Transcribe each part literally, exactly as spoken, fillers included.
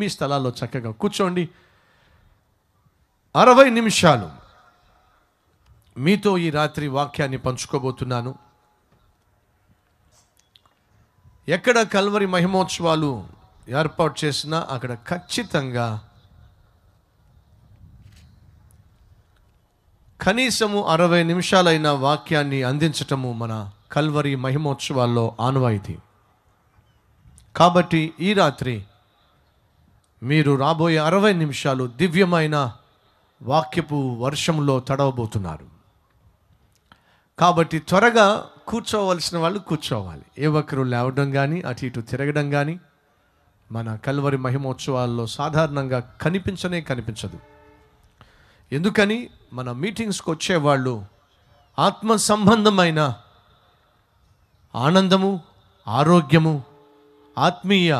మీ స్థలాల్లో చక్కగా కూర్చోండి. అరవై నిమిషాలు మీతో ఈ రాత్రి వాక్యాన్ని పంచుకోబోతున్నాను. ఎక్కడ కల్వరి మహిమోత్సవాలు ఏర్పాటు చేసినా అక్కడ ఖచ్చితంగా కనీసము అరవై నిమిషాలైన వాక్యాన్ని అందించటము మన కల్వరి మహిమోత్సవాల్లో ఆనవాయితీ. కాబట్టి ఈ రాత్రి మీరు రాబోయే అరవై నిమిషాలు దివ్యమైన వాక్యపు వర్షంలో తడవబోతున్నారు. కాబట్టి త్వరగా కూర్చోవలసిన వాళ్ళు కూర్చోవాలి. ఏ ఒక్కరు లేవడం కానీ అటు ఇటు తిరగడం కానీ మన కల్వరి మహిమోత్సవాల్లో సాధారణంగా కనిపించనే కనిపించదు. ఎందుకని మన మీటింగ్స్కి వచ్చేవాళ్ళు ఆత్మ సంబంధమైన ఆనందము, ఆరోగ్యము, ఆత్మీయ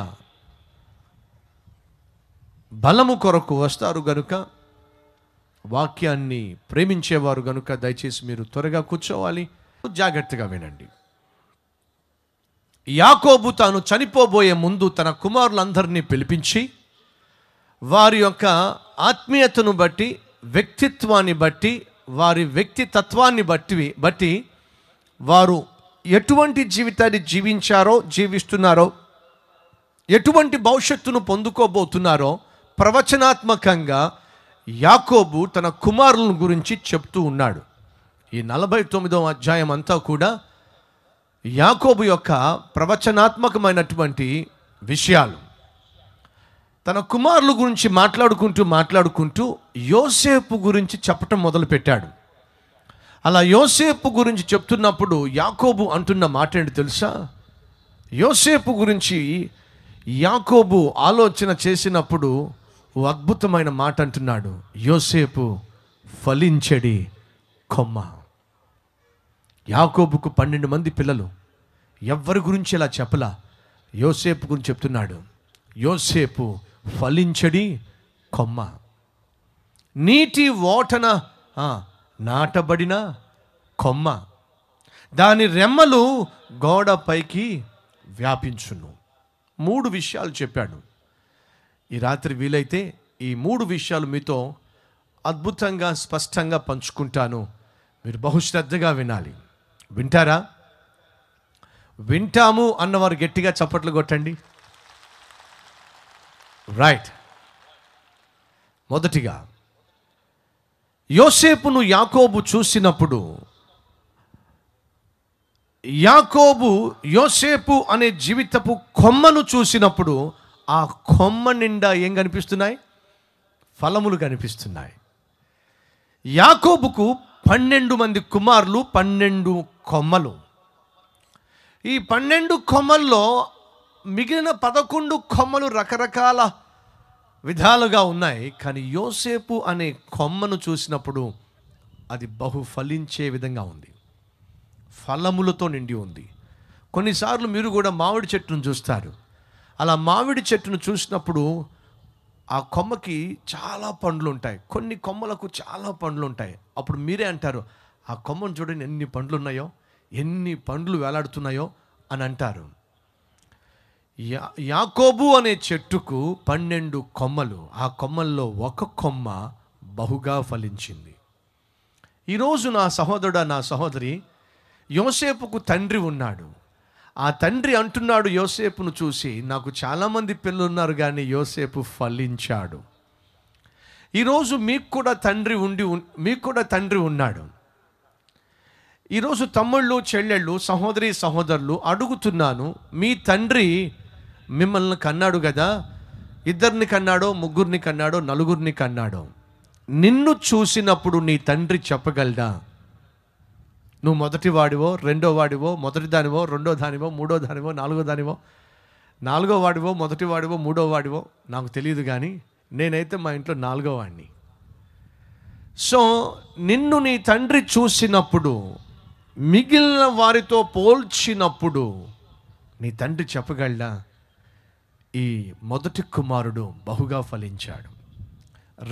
బలము కొరకు వస్తారు గనుక, వాక్యాన్ని ప్రేమించేవారు గనుక దయచేసి మీరు త్వరగా కూర్చోవాలి, జాగ్రత్తగా వినండి. యాకోబు తాను చనిపోబోయే ముందు తన కుమారులందరినీ పిలిపించి వారి యొక్క ఆత్మీయతను బట్టి, వ్యక్తిత్వాన్ని బట్టి, వారి వ్యక్తితత్వాన్ని బట్టి బట్టి వారు ఎటువంటి జీవితాన్ని జీవించారో, జీవిస్తున్నారో, ఎటువంటి భవిష్యత్తును పొందుకోబోతున్నారో ప్రవచనాత్మకంగా యాకోబు తన కుమారుల గురించి చెప్తూ ఉన్నాడు. ఈ నలభై తొమ్మిదవ అధ్యాయం అంతా కూడా యాకోబు యొక్క ప్రవచనాత్మకమైనటువంటి విషయాలు. తన కుమారుల గురించి మాట్లాడుకుంటూ మాట్లాడుకుంటూ యోసేపు గురించి చెప్పటం మొదలుపెట్టాడు. అలా యోసేపు గురించి చెప్తున్నప్పుడు యాకోబు అంటున్న మాట ఏంటి తెలుసా? యోసేపు గురించి యాకోబు ఆలోచన చేసినప్పుడు ఓ అద్భుతమైన మాట అంటున్నాడు. యోసేపు ఫలించడి కొమ్మ. యాకోబుకు పన్నెండు మంది పిల్లలు. ఎవరి గురించి ఇలా చెప్పలా, యోసేపు గురించి చెప్తున్నాడు. యోసేపు ఫలించడి కొమ్మ, నీటి ఓటన నాటబడిన కొమ్మ, దాని రెమ్మలు గోడ పైకి వ్యాపించును. మూడు విషయాలు చెప్పాడు. ఈ రాత్రి వీలైతే ఈ మూడు విషయాలు మీతో అద్భుతంగా స్పష్టంగా పంచుకుంటాను. మీరు బహుశ్రద్ధగా వినాలి. వింటారా? వింటాము అన్నవారు గట్టిగా చప్పట్లు కొట్టండి. రైట్. మొదటిగా యోసేపును యాకోబు చూసినప్పుడు యాకోబు యోసేపు అనే జీవితపు కొమ్మను చూసినప్పుడు ఆ కొమ్మ నిండా ఏం కనిపిస్తున్నాయి? ఫలములు కనిపిస్తున్నాయి. యాకోబుకు పన్నెండు మంది కుమారులు, పన్నెండు కొమ్మలు. ఈ పన్నెండు కొమ్మల్లో మిగిలిన పదకొండు కొమ్మలు రకరకాల విధాలుగా ఉన్నాయి. కానీ యోసేపు అనే కొమ్మను చూసినప్పుడు అది బహు ఫలించే విధంగా ఉంది, ఫలములతో నిండి ఉంది. కొన్నిసార్లు మీరు కూడా మామిడి చెట్టును చూస్తారు. అలా మామిడి చెట్టును చూసినప్పుడు ఆ కొమ్మకి చాలా పండ్లు ఉంటాయి. కొన్ని కొమ్మలకు చాలా పండ్లు ఉంటాయి. అప్పుడు మీరే అంటారు, ఆ కొమ్మను చూడండి ఎన్ని పండ్లు ఉన్నాయో, ఎన్ని పండ్లు వేలాడుతున్నాయో అని అంటారు. యా యాకోబు అనే చెట్టుకు పన్నెండు కొమ్మలు. ఆ కొమ్మల్లో ఒక కొమ్మ బహుగా ఫలించింది. ఈరోజు నా సహోదరుడు, నా సహోదరి, యోసేపుకు తండ్రి ఉన్నాడు. ఆ తండ్రి అంటున్నాడు యోసేపును చూసి, నాకు చాలామంది పిల్లలు ఉన్నారు కానీ యోసేపు ఫలించాడు. ఈరోజు మీకు కూడా తండ్రి ఉండి మీకు కూడా తండ్రి ఉన్నాడు. ఈరోజు తమ్ముళ్ళు, చెల్లెళ్ళు, సహోదరి సహోదరులు, అడుగుతున్నాను, మీ తండ్రి మిమ్మల్ని కన్నాడు కదా, ఇద్దరిని కన్నాడో, ముగ్గురిని కన్నాడో, నలుగురిని కన్నాడో, నిన్ను చూసినప్పుడు నీ తండ్రి చెప్పగలడా, నువ్వు మొదటి వాడివో, రెండో వాడివో, మొదటి దానివో, రెండో దానివో, మూడో దానివో, నాలుగో దానివో, నాలుగో వాడివో, మొదటి వాడివో, మూడో వాడివో నాకు తెలియదు, కానీ నేనైతే మా ఇంట్లో నాలుగో వాడిని. సో నిన్ను నీ తండ్రి చూసినప్పుడు, మిగిలిన వారితో పోల్చినప్పుడు నీ తండ్రి చెప్పగలడా, ఈ మొదటి కుమారుడు బహుగా ఫలించాడు,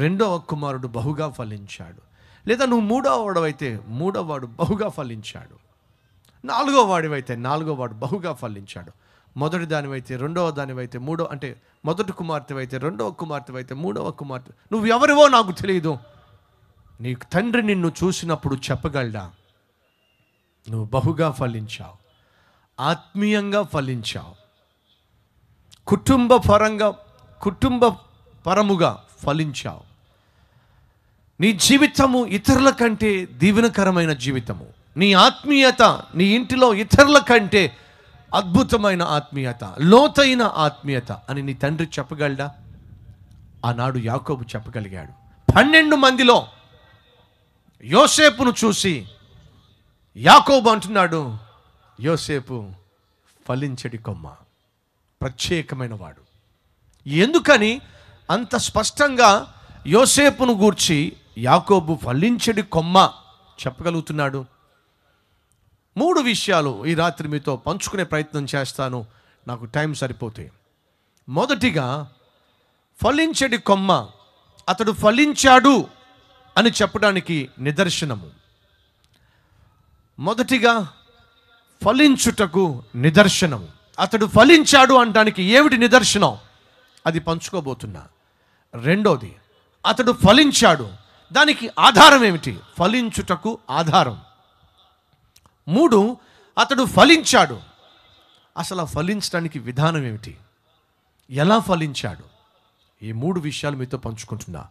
రెండవ కుమారుడు బహుగా ఫలించాడు, లేదా నువ్వు మూడో వాడవైతే మూడో వాడు బహుగా ఫలించాడు, నాలుగో వాడివైతే నాలుగో వాడు బహుగా ఫలించాడు, మొదటి దానివైతే రెండవ దానివైతే మూడో అంటే మొదటి కుమార్తెవైతే రెండవ కుమార్తెవైతే మూడవ కుమార్తె నువ్వెవరివో నాకు తెలియదు. నీ తండ్రి నిన్ను చూసినప్పుడు చెప్పగలడా నువ్వు బహుగా ఫలించావు, ఆత్మీయంగా ఫలించావు, కుటుంబ పరంగా కుటుంబ పరముగా ఫలించావు, నీ జీవితము ఇతరుల కంటే దీవెనకరమైన జీవితము, నీ ఆత్మీయత నీ ఇంటిలో ఇతరుల కంటే అద్భుతమైన ఆత్మీయత, లోతైన ఆత్మీయత అని నీ తండ్రి చెప్పగలడా? ఆనాడు యాకోబు చెప్పగలిగాడు. పన్నెండు మందిలో యోసేపును చూసి యాకోబు అంటున్నాడు, యోసేపు ఫలించడి కొమ్మ, ప్రత్యేకమైన వాడు. ఎందుకని అంత స్పష్టంగా యోసేపును గూర్చి యాకోబు ఫలించడి కొమ్మ చెప్పగలుగుతున్నాడు? మూడు విషయాలు ఈ రాత్రి మీతో పంచుకునే ప్రయత్నం చేస్తాను, నాకు టైం సరిపోతే. మొదటిగా, ఫలించడి కొమ్మ అతడు ఫలించాడు అని చెప్పడానికి నిదర్శనము. మొదటిగా ఫలించుటకు నిదర్శనము. అతడు ఫలించాడు అనడానికి ఏమిటి నిదర్శనం? అది పంచుకోబోతున్నా. రెండోది, అతడు ఫలించాడు, దానికి ఆధారం ఏమిటి? ఫలించుటకు ఆధారం. మూడు, అతడు ఫలించాడు, అసలు ఫలించడానికి విధానం ఏమిటి, ఎలా ఫలించాడు? ఈ మూడు విషయాలు మీతో పంచుకుంటున్నా.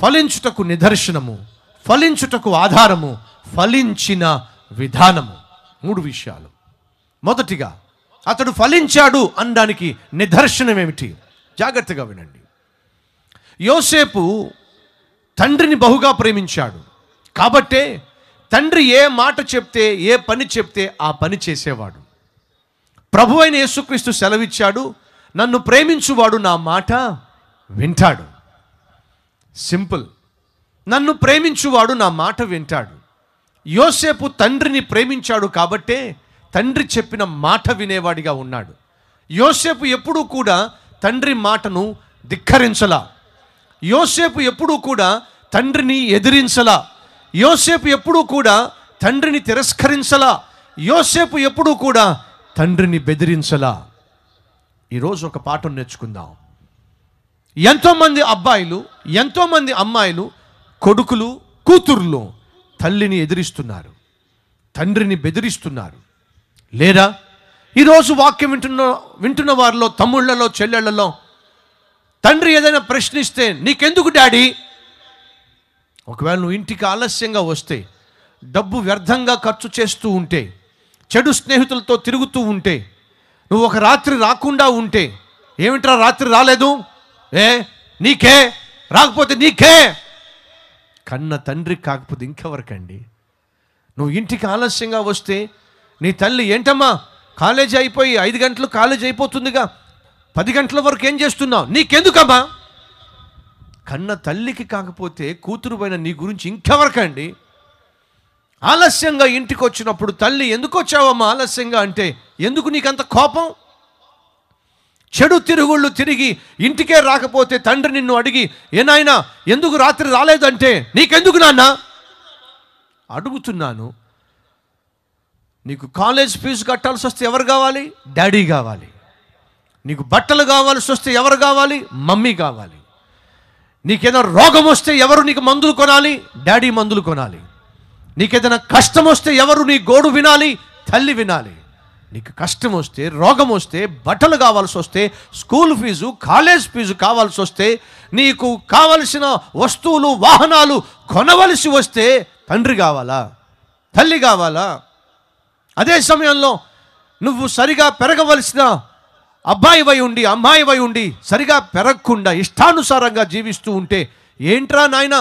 ఫలించుటకు నిదర్శనము, ఫలించుటకు ఆధారము, ఫలించిన విధానము, మూడు విషయాలు. మొదటిగా అతడు ఫలించాడు అనడానికి నిదర్శనం ఏమిటి? జాగ్రత్తగా వినండి. యోసేపు తండ్రిని బహుగా ప్రేమించాడు కాబట్టే తండ్రి ఏ మాట చెప్తే ఏ పని చెప్తే ఆ పని చేసేవాడు. ప్రభు అయిన యేసుక్రీస్తు సెలవిచ్చాడు, నన్ను ప్రేమించువాడు నా మాట వింటాడు. సింపుల్. నన్ను ప్రేమించువాడు నా మాట వింటాడు. యోసేపు తండ్రిని ప్రేమించాడు కాబట్టే తండ్రి చెప్పిన మాట వినేవాడిగా ఉన్నాడు. యోసేపు ఎప్పుడూ కూడా తండ్రి మాటను ధిక్కరించలా. యోసేపు ఎప్పుడూ కూడా తండ్రిని ఎదిరించలా. యోసేపు ఎప్పుడూ కూడా తండ్రిని తిరస్కరించలా. యోసేపు ఎప్పుడూ కూడా తండ్రిని బెదిరించలా. ఈరోజు ఒక పాఠం నేర్చుకుందాం. ఎంతోమంది అబ్బాయిలు, ఎంతోమంది అమ్మాయిలు, కొడుకులు, కూతుర్లు తల్లిని ఎదిరిస్తున్నారు, తండ్రిని బెదిరిస్తున్నారు. లేదా ఈరోజు వాక్యం వింటున్న వింటున్న వారిలో, తమ్ముళ్లలో, చెల్లెళ్లలో తండ్రి ఏదైనా ప్రశ్నిస్తే నీకెందుకు డాడీ, ఒకవేళ నువ్వు ఇంటికి ఆలస్యంగా వస్తే, డబ్బు వ్యర్థంగా ఖర్చు చేస్తూ ఉంటే, చెడు స్నేహితులతో తిరుగుతూ ఉంటే, నువ్వు ఒక రాత్రి రాకుండా ఉంటే, ఏమిట్రా రాత్రి రాలేదు, ఏ నీకే, రాకపోతే నీకే. కన్న తండ్రి కాకపోతే ఇంకెవరికండి? నువ్వు ఇంటికి ఆలస్యంగా వస్తే నీ తల్లి, ఏంటమ్మా కాలేజీ అయిపోయి ఐదు గంటలు కాలేజీ అయిపోతుందిగా, పది గంటల వరకు ఏం చేస్తున్నావు, నీకెందుకమ్మా? కన్న తల్లికి కాకపోతే కూతురు పైన నీ గురించి ఇంకెవరికండి? ఆలస్యంగా ఇంటికి వచ్చినప్పుడు తల్లి, ఎందుకు వచ్చావమ్మా ఆలస్యంగా అంటే, ఎందుకు నీకంత కోపం? చెడు తిరుగుళ్ళు తిరిగి ఇంటికే రాకపోతే తండ్రి నిన్ను అడిగి, ఏనాయనా ఎందుకు రాత్రి రాలేదంటే, నీకెందుకు నాన్న? అడుగుతున్నాను, నీకు కాలేజ్ ఫీజు కట్టాల్సి వస్తే ఎవరు కావాలి? డాడీ కావాలి. నీకు బట్టలు కావాల్సి వస్తే ఎవరు కావాలి? మమ్మీ కావాలి. నీకేదైనా రోగం వస్తే ఎవరు నీకు మందులు కొనాలి? డాడీ మందులు కొనాలి. నీకేదైనా కష్టం వస్తే ఎవరు నీ గోడు వినాలి? తల్లి వినాలి. నీకు కష్టం వస్తే, రోగం వస్తే, బట్టలు కావాల్సి వస్తే, స్కూల్ ఫీజు, కాలేజ్ ఫీజు కావాల్సి వస్తే, నీకు కావలసిన వస్తువులు, వాహనాలు కొనవలసి వస్తే తండ్రి కావాలా, తల్లి కావాలా? అదే సమయంలో నువ్వు సరిగా పెరగవలసిన అబ్బాయి వై ఉండి, అమ్మాయి వై ఉండి సరిగా పెరగకుండా ఇష్టానుసారంగా జీవిస్తూ ఉంటే, ఏంట్రా నాయన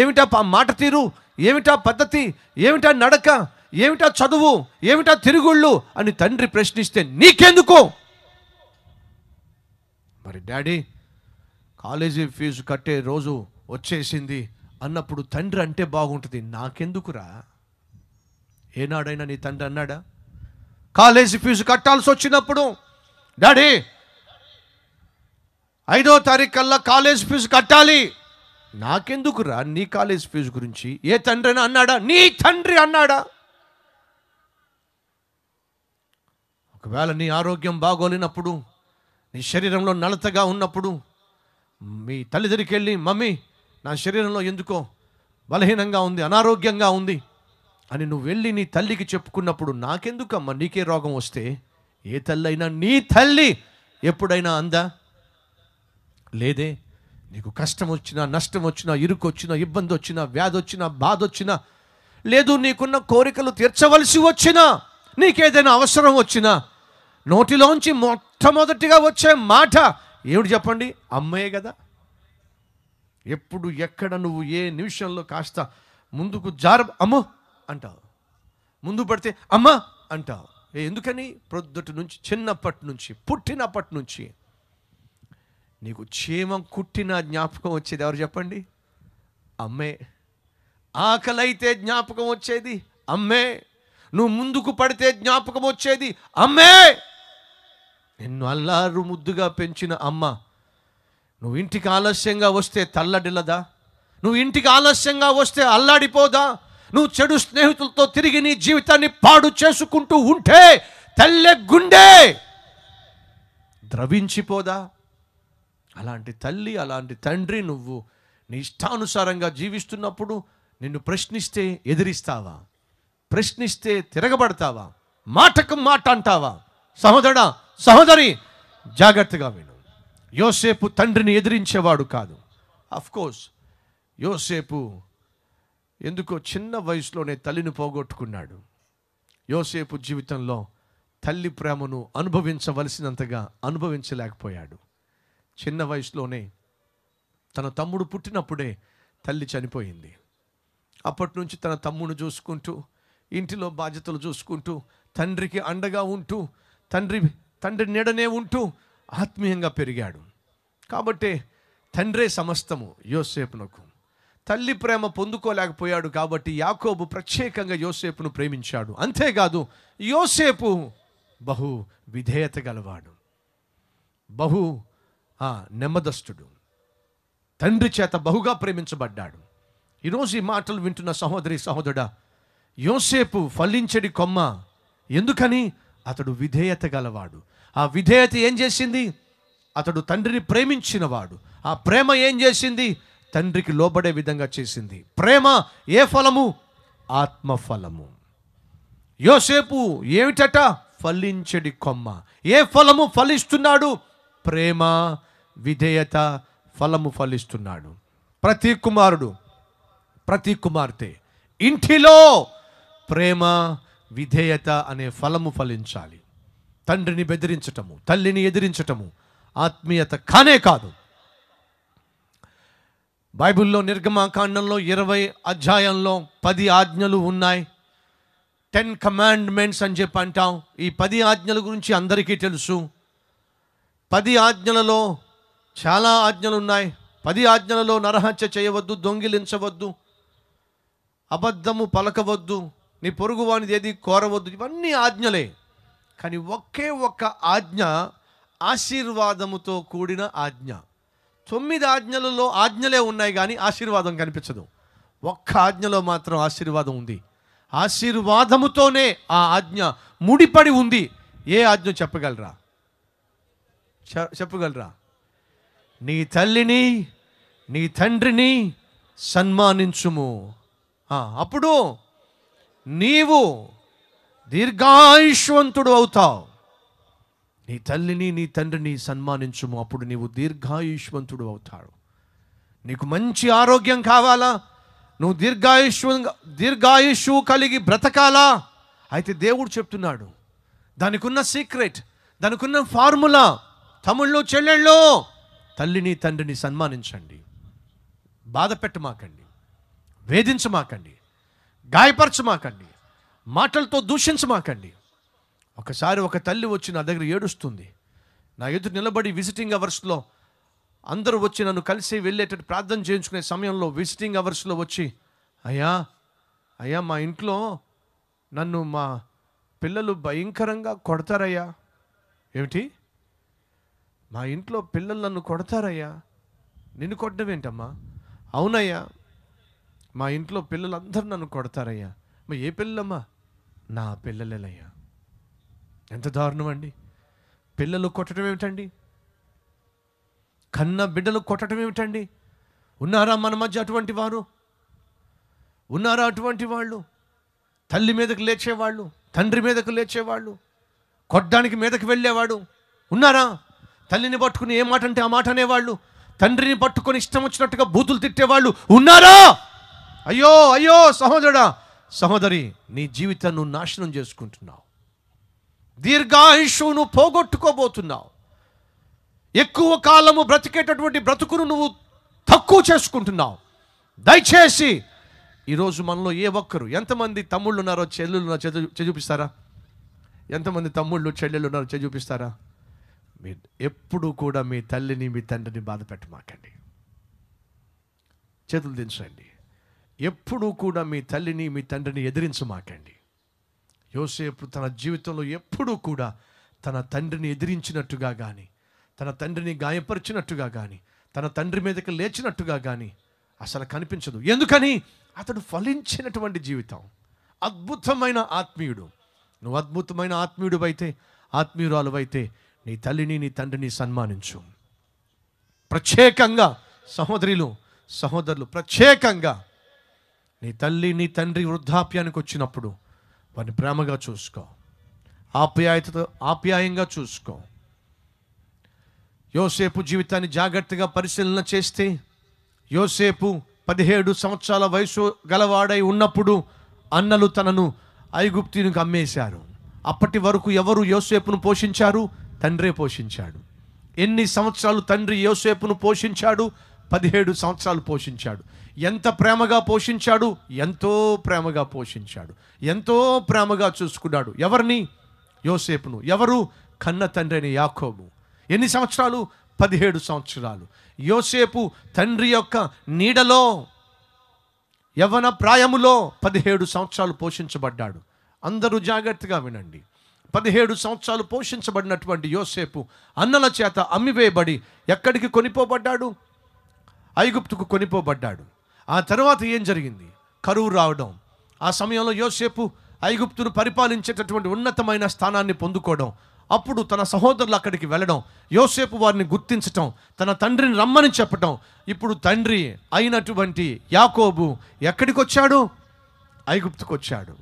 ఏమిటా మాట తీరు, ఏమిటా పద్ధతి, ఏమిటా నడక, ఏమిటా చదువు, ఏమిటా తిరుగుళ్ళు అని తండ్రి ప్రశ్నిస్తే నీకెందుకు? మరి డాడీ కాలేజీ ఫీజు కట్టే రోజు వచ్చేసింది అన్నప్పుడు తండ్రి అంటే బాగుంటుంది, నాకెందుకురా? ఏనాడైనా నీ తండ్రి అన్నాడా కాలేజీ ఫీజు కట్టాల్సి వచ్చినప్పుడు, డాడీ ఐదో తారీఖు కల్లా కాలేజ్ ఫీజు కట్టాలి, నాకెందుకురా నీ కాలేజ్ ఫీజు గురించి? ఏ తండ్రి అన్నాడా? నీ తండ్రి అన్నాడా? ఒకవేళ నీ ఆరోగ్యం బాగోలేనప్పుడు, నీ శరీరంలో నలతగా ఉన్నప్పుడు, మీ తల్లిదండ్రికి వెళ్ళి మమ్మీ నా శరీరంలో ఎందుకో బలహీనంగా ఉంది, అనారోగ్యంగా ఉంది అని నువ్వు వెళ్ళి నీ తల్లికి చెప్పుకున్నప్పుడు, నాకెందుకమ్మా నీకే రోగం వస్తే, ఏ తల్లి అయినా నీ తల్లి ఎప్పుడైనా అందా? లేదే. నీకు కష్టం వచ్చినా, నష్టం వచ్చినా, ఇరుకు వచ్చినా, ఇబ్బంది వచ్చినా, వ్యాధి వచ్చినా, బాధ వచ్చినా, లేదు నీకున్న కోరికలు తీర్చవలసి వచ్చినా, నీకేదైనా అవసరం వచ్చినా, నోటిలోంచి మొట్టమొదటిగా వచ్చే మాట ఏమిటి చెప్పండి? అమ్మే కదా. ఎప్పుడు ఎక్కడ నువ్వు ఏ నిమిషంలో కాస్త ముందుకు జార అమ్మో అంటావు, ముందు పడితే అమ్మ అంటావు. ఎందుకని? ప్రొద్దుటి నుంచి, చిన్నప్పటి నుంచి, పుట్టినప్పటి నుంచి నీకు క్షేమం కుట్టిన జ్ఞాపకం వచ్చేది ఎవరు చెప్పండి? అమ్మే. ఆకలైతే జ్ఞాపకం వచ్చేది అమ్మే. నువ్వు ముందుకు పడితే జ్ఞాపకం వచ్చేది అమ్మే. నిన్ను అల్లారు ముద్దుగా పెంచిన అమ్మ నువ్వు ఇంటికి ఆలస్యంగా వస్తే తల్లడిల్లదా? నువ్వు ఇంటికి ఆలస్యంగా వస్తే అల్లాడిపోదా? నువ్వు చెడు స్నేహితులతో తిరిగి నీ జీవితాన్ని పాడు చేసుకుంటూ ఉంటే తల్లె గుండె ద్రవించిపోదా? అలాంటి తల్లి, అలాంటి తండ్రి నువ్వు నీ ఇష్టానుసారంగా జీవిస్తున్నప్పుడు నిన్ను ప్రశ్నిస్తే ఎదిరిస్తావా? ప్రశ్నిస్తే తిరగబడతావా? మాటకు మాట అంటావా? సహోదరుడా, సహోదరి, జాగ్రత్తగా విను. యోసేపు తండ్రిని ఎదిరించేవాడు కాదు. అఫ్కోర్స్ యోసేపు ఎందుకో చిన్న వయసులోనే తల్లిని పోగొట్టుకున్నాడు. యోసేపు జీవితంలో తల్లి ప్రేమను అనుభవించవలసినంతగా అనుభవించలేకపోయాడు. చిన్న వయసులోనే తన తమ్ముడు పుట్టినప్పుడే తల్లి చనిపోయింది. అప్పటి నుంచి తన తమ్ముడు చూసుకుంటూ, ఇంటిలో బాధ్యతలు చూసుకుంటూ, తండ్రికి అండగా ఉంటూ, తండ్రి తండ్రి నీడనే ఉంటూ ఆత్మీయంగా పెరిగాడు. కాబట్టే తండ్రే సమస్తము యోసేపునకు. తల్లి ప్రేమ పొందుకోలేకపోయాడు కాబట్టి యాకోబు ప్రత్యేకంగా యోసేపును ప్రేమించాడు. అంతేకాదు యోసేపు బహు విధేయత గలవాడు, బహు నెమ్మదస్తుడు, తండ్రి చేత బహుగా ప్రేమించబడ్డాడు. ఈరోజు ఈ మాటలు వింటున్న సహోదరి, సహోదరుడా, యోసేపు ఫలించడి కొమ్మ. ఎందుకని? అతడు విధేయత గలవాడు. ఆ విధేయత ఏం చేసింది? అతడు తండ్రిని ప్రేమించినవాడు. ఆ ప్రేమ ఏం చేసింది? తండ్రికి లోబడే విధంగా చేసింది. ప్రేమ ఏ ఫలము? ఆత్మఫలము. యోసేపు ఏమిటట? ఫలించడి కొమ్మ. ఏ ఫలము ఫలిస్తున్నాడు? ప్రేమ, విధేయత ఫలము ఫలిస్తున్నాడు. ప్రతి కుమారుడు, ప్రతి కుమార్తె ఇంటిలో ప్రేమ, విధేయత అనే ఫలము ఫలించాలి. తండ్రిని బెదిరించటము, తల్లిని ఎదిరించటము ఆత్మీయత కానే కాదు. బైబిల్లో నిర్గమాకాండంలో ఇరవై అధ్యాయంలో పది ఆజ్ఞలు ఉన్నాయి. టెన్ కమాండ్మెంట్స్ అని చెప్పి అంటాం. ఈ పది ఆజ్ఞల గురించి అందరికీ తెలుసు. పది ఆజ్ఞలలో చాలా ఆజ్ఞలు ఉన్నాయి. పది ఆజ్ఞలలో నరహత్య చేయవద్దు, దొంగిలించవద్దు, అబద్ధము పలకవద్దు, నీ పొరుగువానిది ఏది కోరవద్దు, ఇవన్నీ ఆజ్ఞలే. కానీ ఒకే ఒక్క ఆజ్ఞ ఆశీర్వాదముతో కూడిన ఆజ్ఞ. తొమ్మిది ఆజ్ఞలలో ఆజ్ఞలే ఉన్నాయి కానీ ఆశీర్వాదం కనిపించదు. ఒక్క ఆజ్ఞలో మాత్రం ఆశీర్వాదం ఉంది. ఆశీర్వాదముతోనే ఆ ఆజ్ఞ ముడిపడి ఉంది. ఏ ఆజ్ఞ చెప్పగలరా? చెప్పగలరా? నీ తల్లిని నీ తండ్రిని సన్మానించుము, అప్పుడు నీవు దీర్ఘాయుష్వంతుడు అవుతావు. నీ తల్లిని నీ తండ్రిని సన్మానించుము, అప్పుడు నీవు దీర్ఘాయుష్వంతుడు అవుతాడు. నీకు మంచి ఆరోగ్యం కావాలా? నువ్వు దీర్ఘాయుష్వ దీర్ఘాయుష్షు కలిగి బ్రతకాలా? అయితే దేవుడు చెప్తున్నాడు దానికి ఉన్న సీక్రెట్, దానికి ఉన్న ఫార్ములా. తమ్ముళ్ళు, చెల్లెళ్ళు, తల్లిని తండ్రిని సన్మానించండి. బాధ పెట్టమాకండి, వేధించమాకండి, గాయపరచమాకండి, మాటలతో దూషించమాకండి. ఒకసారి ఒక తల్లి వచ్చి నా దగ్గర ఏడుస్తుంది. నా ఎదురు నిలబడి విజిటింగ్ అవర్స్లో అందరూ వచ్చి నన్ను కలిసి వెళ్ళేటట్టు ప్రార్థన చేయించుకునే సమయంలో విజిటింగ్ అవర్స్లో వచ్చి, అయ్యా అయ్యా మా ఇంట్లో నన్ను మా పిల్లలు భయంకరంగా కొడతారయ్యా. ఏమిటి? మా ఇంట్లో పిల్లలు నన్ను కొడతారయ్యా. నిన్ను కొట్టడం ఏంటమ్మా? అవునయ్యా, మా ఇంట్లో పిల్లలందరూ నన్ను కొడతారయ్యా. మా ఏ పిల్లలమ్మా? నా పిల్లలేలయ్యా. ఎంత దారుణం అండి. పిల్లలు కొట్టడం ఏమిటండి, కన్న బిడ్డలు కొట్టడం ఏమిటండి. ఉన్నారా మన మధ్య అటువంటి వారు? ఉన్నారా అటువంటి వాళ్ళు? తల్లి మీదకు లేచేవాళ్ళు, తండ్రి మీదకు లేచేవాళ్ళు, కొట్టడానికి మీదకు వెళ్ళేవాడు ఉన్నారా? తల్లిని పట్టుకుని ఏ మాట అంటే ఆ మాట అనేవాళ్ళు, తండ్రిని పట్టుకొని ఇష్టం వచ్చినట్టుగా బూతులు తిట్టేవాళ్ళు ఉన్నారా? అయ్యో అయ్యో సహోదరుడా, సహోదరి, నీ జీవితాన్ని నువ్వు నాశనం చేసుకుంటున్నావు. దీర్ఘాయుషువు నువ్వు పోగొట్టుకోబోతున్నావు. ఎక్కువ కాలము బ్రతికేటటువంటి బ్రతుకును నువ్వు తక్కువ చేసుకుంటున్నావు. దయచేసి ఈరోజు మనలో ఏ ఒక్కరు, ఎంతమంది తమ్ముళ్ళు ఉన్నారో చెల్లెళ్ళు ఉన్నారో చే చూపిస్తారా? ఎంతమంది తమ్ముళ్ళు చెల్లెళ్ళు ఉన్నారో చే చూపిస్తారా? మీ ఎప్పుడు కూడా మీ తల్లిని మీ తండ్రిని బాధ పెట్టమాకండి. చేతులు దించండి. ఎప్పుడూ కూడా మీ తల్లిని మీ తండ్రిని ఎదిరించమాకండి. యోసేపు తన జీవితంలో ఎప్పుడూ కూడా తన తండ్రిని ఎదిరించినట్టుగా కానీ, తన తండ్రిని గాయపరిచినట్టుగా కానీ, తన తండ్రి మీదకి లేచినట్టుగా కానీ అసలు కనిపించదు. ఎందుకని? అతడు ఫలించినటువంటి జీవితం. అద్భుతమైన ఆత్మీయుడు. నువ్వు అద్భుతమైన ఆత్మీయుడు అయితే, ఆత్మీయురాలు అయితే నీ తల్లిని నీ తండ్రిని సన్మానించు. ప్రత్యేకంగా సహోదరులు సహోదరులు ప్రత్యేకంగా నీ తల్లి నీ తండ్రి వృద్ధాప్యానికి వచ్చినప్పుడు వారిని ప్రేమగా చూసుకో, ఆప్యాయతతో ఆప్యాయంగా చూసుకో. యోసేపు జీవితాన్ని జాగ్రత్తగా పరిశీలన చేస్తే, యోసేపు పదిహేడు సంవత్సరాల వయసు గలవాడై ఉన్నప్పుడు అన్నలు తనను ఐగుప్తునికి అమ్మేశారు. అప్పటి వరకు ఎవరు యోసేపును పోషించారు? తండ్రే పోషించాడు. ఎన్ని సంవత్సరాలు తండ్రి యోసేపును పోషించాడు? పదిహేడు సంవత్సరాలు పోషించాడు. ఎంత ప్రేమగా పోషించాడు? ఎంతో ప్రేమగా పోషించాడు, ఎంతో ప్రేమగా చూసుకున్నాడు. ఎవరిని? యోసేపును. ఎవరు? కన్న తండ్రి అయిన యాకోబు. ఎన్ని సంవత్సరాలు? పదిహేడు సంవత్సరాలు. యోసేపు తండ్రి యొక్క నీడలో, యవ్వన ప్రాయములో పదిహేడు సంవత్సరాలు పోషించబడ్డాడు. అందరూ జాగ్రత్తగా వినండి. పదిహేడు సంవత్సరాలు పోషించబడినటువంటి యోసేపు అన్నల చేత అమ్మివేయబడి ఎక్కడికి కొనిపోబడ్డాడు? ఐగుప్తుకు కొనిపోబడ్డాడు. ఆ తర్వాత ఏం జరిగింది? కరువు రావడం. ఆ సమయంలో యోసేపు ఐగుప్తును పరిపాలించేటటువంటి ఉన్నతమైన స్థానాన్ని పొందుకోవడం. అప్పుడు తన సహోదరులు అక్కడికి వెళ్ళడం, యోసేపు వారిని గుర్తించటం, తన తండ్రిని రమ్మని చెప్పటం. ఇప్పుడు తండ్రి అయినటువంటి యాకోబు ఎక్కడికి వచ్చాడు? ఐగుప్తుకు వచ్చాడు.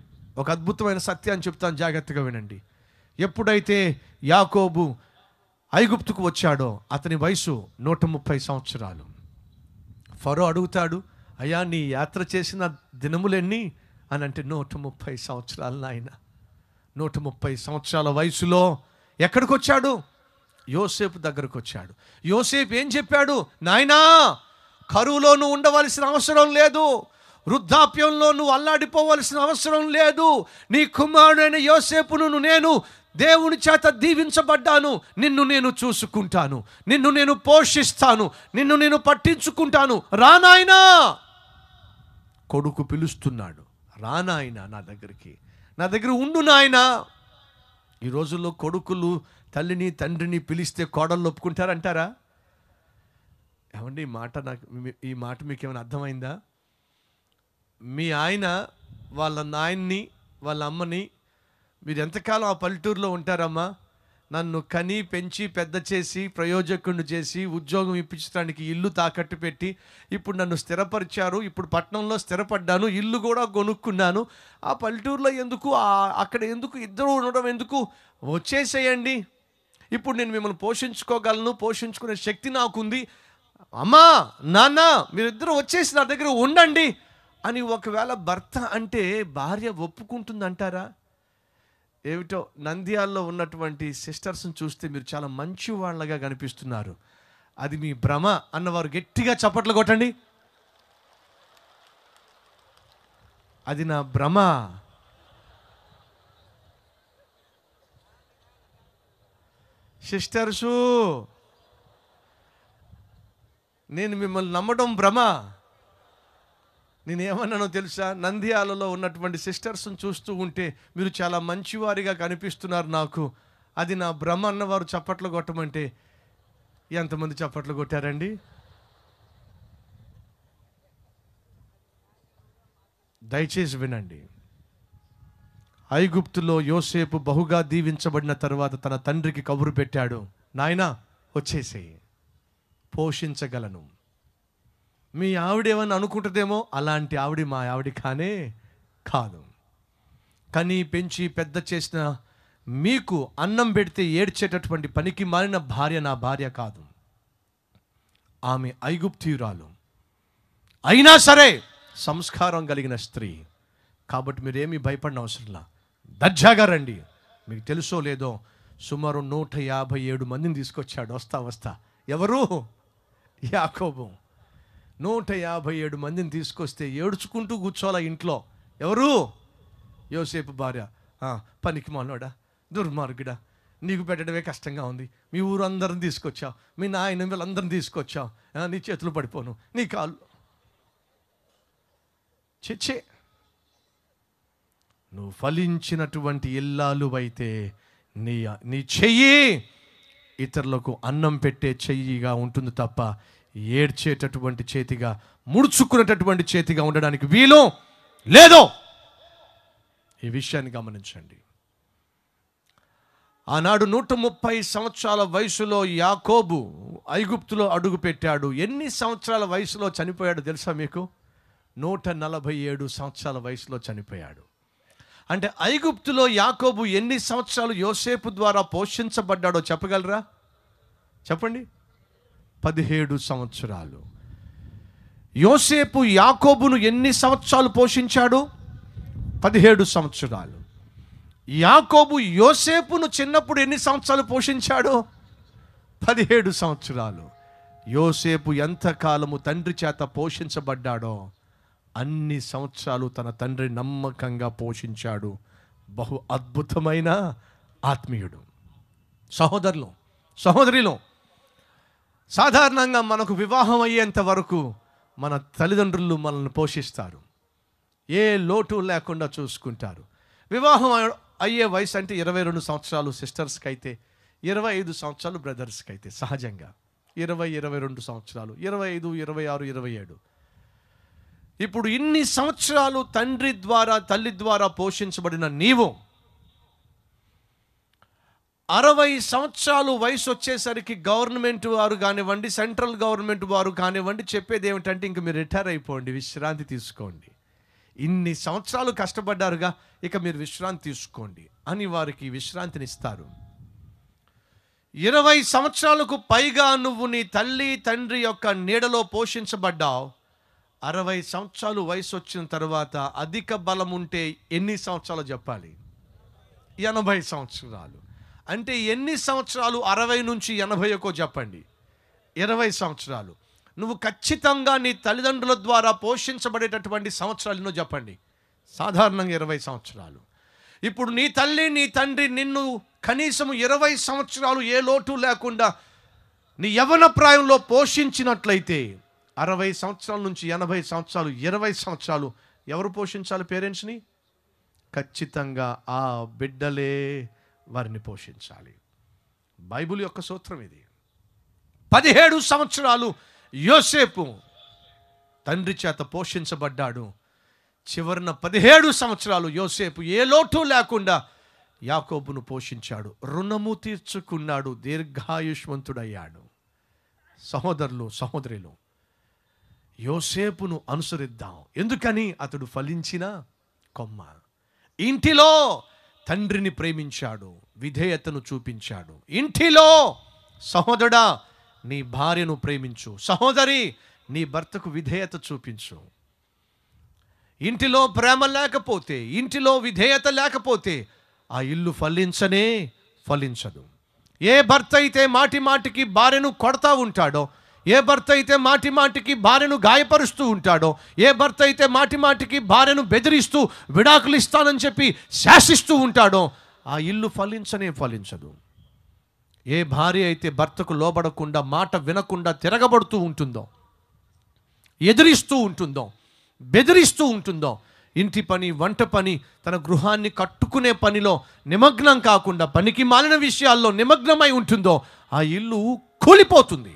ఒక అద్భుతమైన సత్యాన్ని చెప్తాను, జాగ్రత్తగా వినండి. ఎప్పుడైతే యాకోబు ఐగుప్తుకు వచ్చాడో అతని వయసు నూట ముప్పై సంవత్సరాలు. ఫరో అడుగుతాడు, అయ్యా నీ యాత్ర చేసిన దినములెన్ని అని అంటే నూట ముప్పై సంవత్సరాలు నాయన. నూట ముప్పై సంవత్సరాల వయసులో ఎక్కడికి వచ్చాడు? యోసేపు దగ్గరకు వచ్చాడు. యోసేపు ఏం చెప్పాడు? నాయనా, కరువులో నువ్వు ఉండవలసిన అవసరం లేదు, వృద్ధాప్యంలో నువ్వు అల్లాడిపోవలసిన అవసరం లేదు. నీ కుమారుడైన యోసేపును నేను దేవుని చేత దీవించబడ్డాను. నిన్ను నేను చూసుకుంటాను, నిన్ను నేను పోషిస్తాను, నిన్ను నేను పట్టించుకుంటాను. రా నాయనా, కొడుకు పిలుస్తున్నాడు. రా నాయనా నా దగ్గరికి, నా దగ్గర ఉండు నాయనా. ఈ రోజుల్లో కొడుకులు తల్లిని తండ్రిని పిలిస్తే కోడళ్ళు ఒప్పుకుంటారంటారా? ఏమండి ఈ మాట నాకు, ఈ మాట మీకు ఏమైనా అర్థమైందా? మీ ఆయన వాళ్ళ నాయన్ని వాళ్ళ అమ్మని, మీరు ఎంతకాలం ఆ పల్లెటూరులో ఉంటారమ్మా, నన్ను కని పెంచి పెద్ద చేసి ప్రయోజకుడిని చేసి ఉద్యోగం ఇప్పించడానికి ఇల్లు తాకట్టు పెట్టి ఇప్పుడు నన్ను స్థిరపరిచారు, ఇప్పుడు పట్టణంలో స్థిరపడ్డాను, ఇల్లు కూడా కొనుక్కున్నాను, ఆ పల్లెటూరులో ఎందుకు, అక్కడ ఎందుకు, ఇద్దరు ఉండడం ఎందుకు, వచ్చేసేయండి, ఇప్పుడు నేను మిమ్మల్ని పోషించుకోగలను, పోషించుకునే శక్తి నాకుంది, అమ్మా నాన్న మీరిద్దరూ వచ్చేసి నా దగ్గర ఉండండి అని ఒకవేళ భర్త అంటే భార్య ఒప్పుకుంటుందంటారా? ఏమిటో నంద్యాలలో ఉన్నటువంటి సిస్టర్స్ని చూస్తే మీరు చాలా మంచి వాళ్ళగా కనిపిస్తున్నారు, అది మీ భ్రమ అన్నవారు గట్టిగా చప్పట్లు కొట్టండి. అది నా భ్రమ. సిస్టర్సు నేను మిమ్మల్ని నమ్మడం భ్రమ. నేనేమన్నానో తెలుసా? నంద్యాలలో ఉన్నటువంటి సిస్టర్స్ని చూస్తూ ఉంటే మీరు చాలా మంచివారిగా కనిపిస్తున్నారు నాకు, అది నా భ్రమ అన్నవారు చప్పట్లు కొట్టమంటే ఎంతమంది చప్పట్లు కొట్టారండి? దయచేసి వినండి, ఐగుప్తులో యోసేపు బహుగా దీవించబడిన తర్వాత తన తండ్రికి కబురు పెట్టాడు, నాయనా వచ్చేసేయి, పోషించగలను. మీ ఆవిడేమని అనుకుంటుందేమో, అలాంటి ఆవిడ మా ఆవిడ కానే కాదు. కానీ పెంచి పెద్ద చేసిన మీకు అన్నం పెడితే ఏడ్చేటటువంటి పనికి మారిన భార్య నా భార్య కాదు. ఆమె ఐగుప్తీయురాలు అయినా సరే సంస్కారం కలిగిన స్త్రీ. కాబట్టి మీరేమీ భయపడిన అవసరంలా, దర్జాగా రండి. మీకు తెలుసో లేదో సుమారు నూట యాభై ఏడు మందిని తీసుకొచ్చాడు. వస్తా వస్తా ఎవరు? యాకోబు. నూట యాభై ఏడు మందిని తీసుకొస్తే ఏడ్చుకుంటూ కూర్చోవాలా ఇంట్లో. ఎవరు? యోసేపు భార్య. పనికి మానోడా, దుర్మార్గుడా, నీకు పెట్టడమే కష్టంగా ఉంది, మీ ఊరు అందరిని తీసుకొచ్చావు, మీ నాయన వీళ్ళందరిని తీసుకొచ్చావు, నీ చేతులు పడిపోను, నీ కాళ్ళు చచ్చే, నువ్వు ఫలించినటువంటి ఇల్లాలువైతే నీ నీ చెయ్యి ఇతరులకు అన్నం పెట్టే చెయ్యిగా ఉంటుంది తప్ప ఏడ్చేటటువంటి చేతిగా, ముడుచుకునేటటువంటి చేతిగా ఉండడానికి వీలు లేదో. ఈ విషయాన్ని గమనించండి. ఆనాడు నూట ముప్పై సంవత్సరాల వయసులో యాకోబు ఐగుప్తులో అడుగుపెట్టాడు. ఎన్ని సంవత్సరాల వయసులో చనిపోయాడు తెలుసా మీకు? నూట నలభై ఏడు సంవత్సరాల వయసులో చనిపోయాడు. అంటే ఐగుప్తులో యాకోబు ఎన్ని సంవత్సరాలు యోసేపు ద్వారా పోషించబడ్డాడో చెప్పగలరా? చెప్పండి. పదిహేడు సంవత్సరాలు. యోసేపు యాకోబును ఎన్ని సంవత్సరాలు పోషించాడు? పదిహేడు సంవత్సరాలు. యాకోబు యోసేపును చిన్నప్పుడు ఎన్ని సంవత్సరాలు పోషించాడు? పదిహేడు సంవత్సరాలు. యోసేపు ఎంతకాలము తండ్రి చేత పోషించబడ్డాడో అన్ని సంవత్సరాలు తన తండ్రి నమ్మకంగా పోషించాడు. బహు అద్భుతమైన ఆత్మీయుడు. సహోదరులు, సహోదరిలో, సాధారణంగా మనకు వివాహం అయ్యేంత వరకు మన తల్లిదండ్రులు మనల్ని పోషిస్తారు, ఏ లోటు లేకుండా చూసుకుంటారు. వివాహం అయ్యే వయసు అంటే ఇరవై రెండు సంవత్సరాలు సిస్టర్స్కి అయితే, ఇరవై ఐదు సంవత్సరాలు బ్రదర్స్కి అయితే, సహజంగా ఇరవై ఇరవై రెండు సంవత్సరాలు, ఇరవై ఐదు ఇరవై ఆరు ఇరవై ఏడు. ఇప్పుడు ఇన్ని సంవత్సరాలు తండ్రి ద్వారా తల్లి ద్వారా పోషించబడిన నీవు అరవై సంవత్సరాలు వయసు వచ్చేసరికి గవర్నమెంట్ వారు కానివ్వండి, సెంట్రల్ గవర్నమెంట్ వారు కానివ్వండి చెప్పేది ఏమిటంటే, ఇంక మీరు రిటైర్ అయిపోండి, విశ్రాంతి తీసుకోండి, ఇన్ని సంవత్సరాలు కష్టపడ్డారుగా ఇక మీరు విశ్రాంతి తీసుకోండి అని వారికి విశ్రాంతిని ఇస్తారు. ఇరవై సంవత్సరాలకు పైగా నువ్వు నీ తల్లి తండ్రి యొక్క నీడలో పోషించబడ్డావు. అరవై సంవత్సరాలు వయసు వచ్చిన తర్వాత అధిక బలం ఉంటే ఎన్ని సంవత్సరాలు చెప్పాలి? ఎనభై సంవత్సరాలు. అంటే ఎన్ని సంవత్సరాలు అరవై నుంచి ఎనభై ఒకో చెప్పండి? ఇరవై సంవత్సరాలు. నువ్వు ఖచ్చితంగా నీ తల్లిదండ్రుల ద్వారా పోషించబడేటటువంటి సంవత్సరాలను చెప్పండి. సాధారణంగా ఇరవై సంవత్సరాలు. ఇప్పుడు నీ తల్లి నీ తండ్రి నిన్ను కనీసం ఇరవై సంవత్సరాలు ఏ లోటు లేకుండా నీ యవ్వన ప్రాయంలో పోషించినట్లయితే అరవై సంవత్సరాల నుంచి ఎనభై సంవత్సరాలు, ఇరవై సంవత్సరాలు ఎవరు పోషించాలి పేరెంట్స్ని? ఖచ్చితంగా ఆ బిడ్డలే వారిని పోషించాలి. బైబిల్ యొక్క సూత్రం ఇది. పదిహేడు సంవత్సరాలు యోసేపు తండ్రి చేత పోషించబడ్డాడు. చివరిన పదిహేడు సంవత్సరాలు యోసేపు ఏ లోటు లేకుండా యాకోబును పోషించాడు, రుణము తీర్చుకున్నాడు, దీర్ఘాయుష్మంతుడయ్యాడు. సహోదరులు, సహోదరిలు, యోసేపును అనుసరిద్దాం. ఎందుకని? అతడు ఫలించిన కొమ్మ. ఇంటిలో తండ్రిని ప్రేమించాడు, విధేయతను చూపించాడు. ఇంటిలో సహోదరుడా నీ భార్యను ప్రేమించు, సహోదరి నీ భర్తకు విధేయత చూపించు. ఇంటిలో ప్రేమ లేకపోతే, ఇంటిలో విధేయత లేకపోతే ఆ ఇల్లు ఫలించనే ఫలించదు. ఏ భర్త అయితే మాటి మాటికి భార్యను కొడతా ఉంటాడో, ఏ భర్త అయితే మాటి మాటికి భార్యను గాయపరుస్తూ ఉంటాడో, ఏ భర్త అయితే మాటి మాటికి భార్యను బెదిరిస్తూ విడాకులు ఇస్తానని చెప్పి శాసిస్తూ ఉంటాడో ఆ ఇల్లు ఫలించనే ఫలించదు. ఏ భార్య అయితే భర్తకు లోబడకుండా, మాట వినకుండా తిరగబడుతూ ఉంటుందో, ఎదిరిస్తూ ఉంటుందో, బెదిరిస్తూ ఉంటుందో, ఇంటి పని, వంట పని, తన గృహాన్ని కట్టుకునే పనిలో నిమగ్నం కాకుండా పనికి మాలిన విషయాల్లో నిమగ్నమై ఉంటుందో ఆ ఇల్లు కూలిపోతుంది,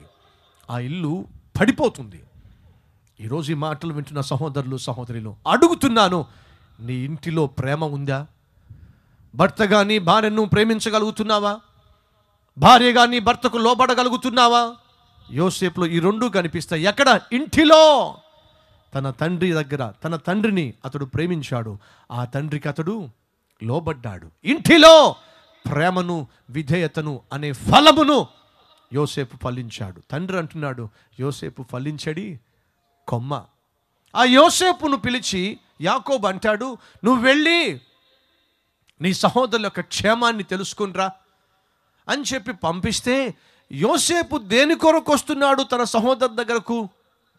ఆ ఇల్లు పడిపోతుంది. ఈరోజు ఈ మాటలు వింటున్న సహోదరులు, సహోదరిలు అడుగుతున్నాను, నీ ఇంటిలో ప్రేమ ఉందా? భర్తగా నీ భార్యను ప్రేమించగలుగుతున్నావా? భార్యగా నీ భర్తకు లోబడగలుగుతున్నావా? యోసేపులో ఈ రెండు కనిపిస్తాయి. ఎక్కడ? ఇంటిలో. తన తండ్రి దగ్గర తన తండ్రిని అతడు ప్రేమించాడు, ఆ తండ్రికి అతడు లోబడ్డాడు. ఇంటిలో ప్రేమను విధేయతను అనే ఫలమును యోసేపు ఫలించాడు. తండ్రి అంటున్నాడు, యోసేపు ఫలించడి కొమ్మ. ఆ యోసేపును పిలిచి యాకోబు అంటాడు, నువ్వు వెళ్ళి నీ సహోదరుల యొక్క క్షేమాన్ని తెలుసుకునిరా అని చెప్పి పంపిస్తే, యోసేపు దేని కొరకు వస్తున్నాడు? తన సహోదరు దగ్గరకు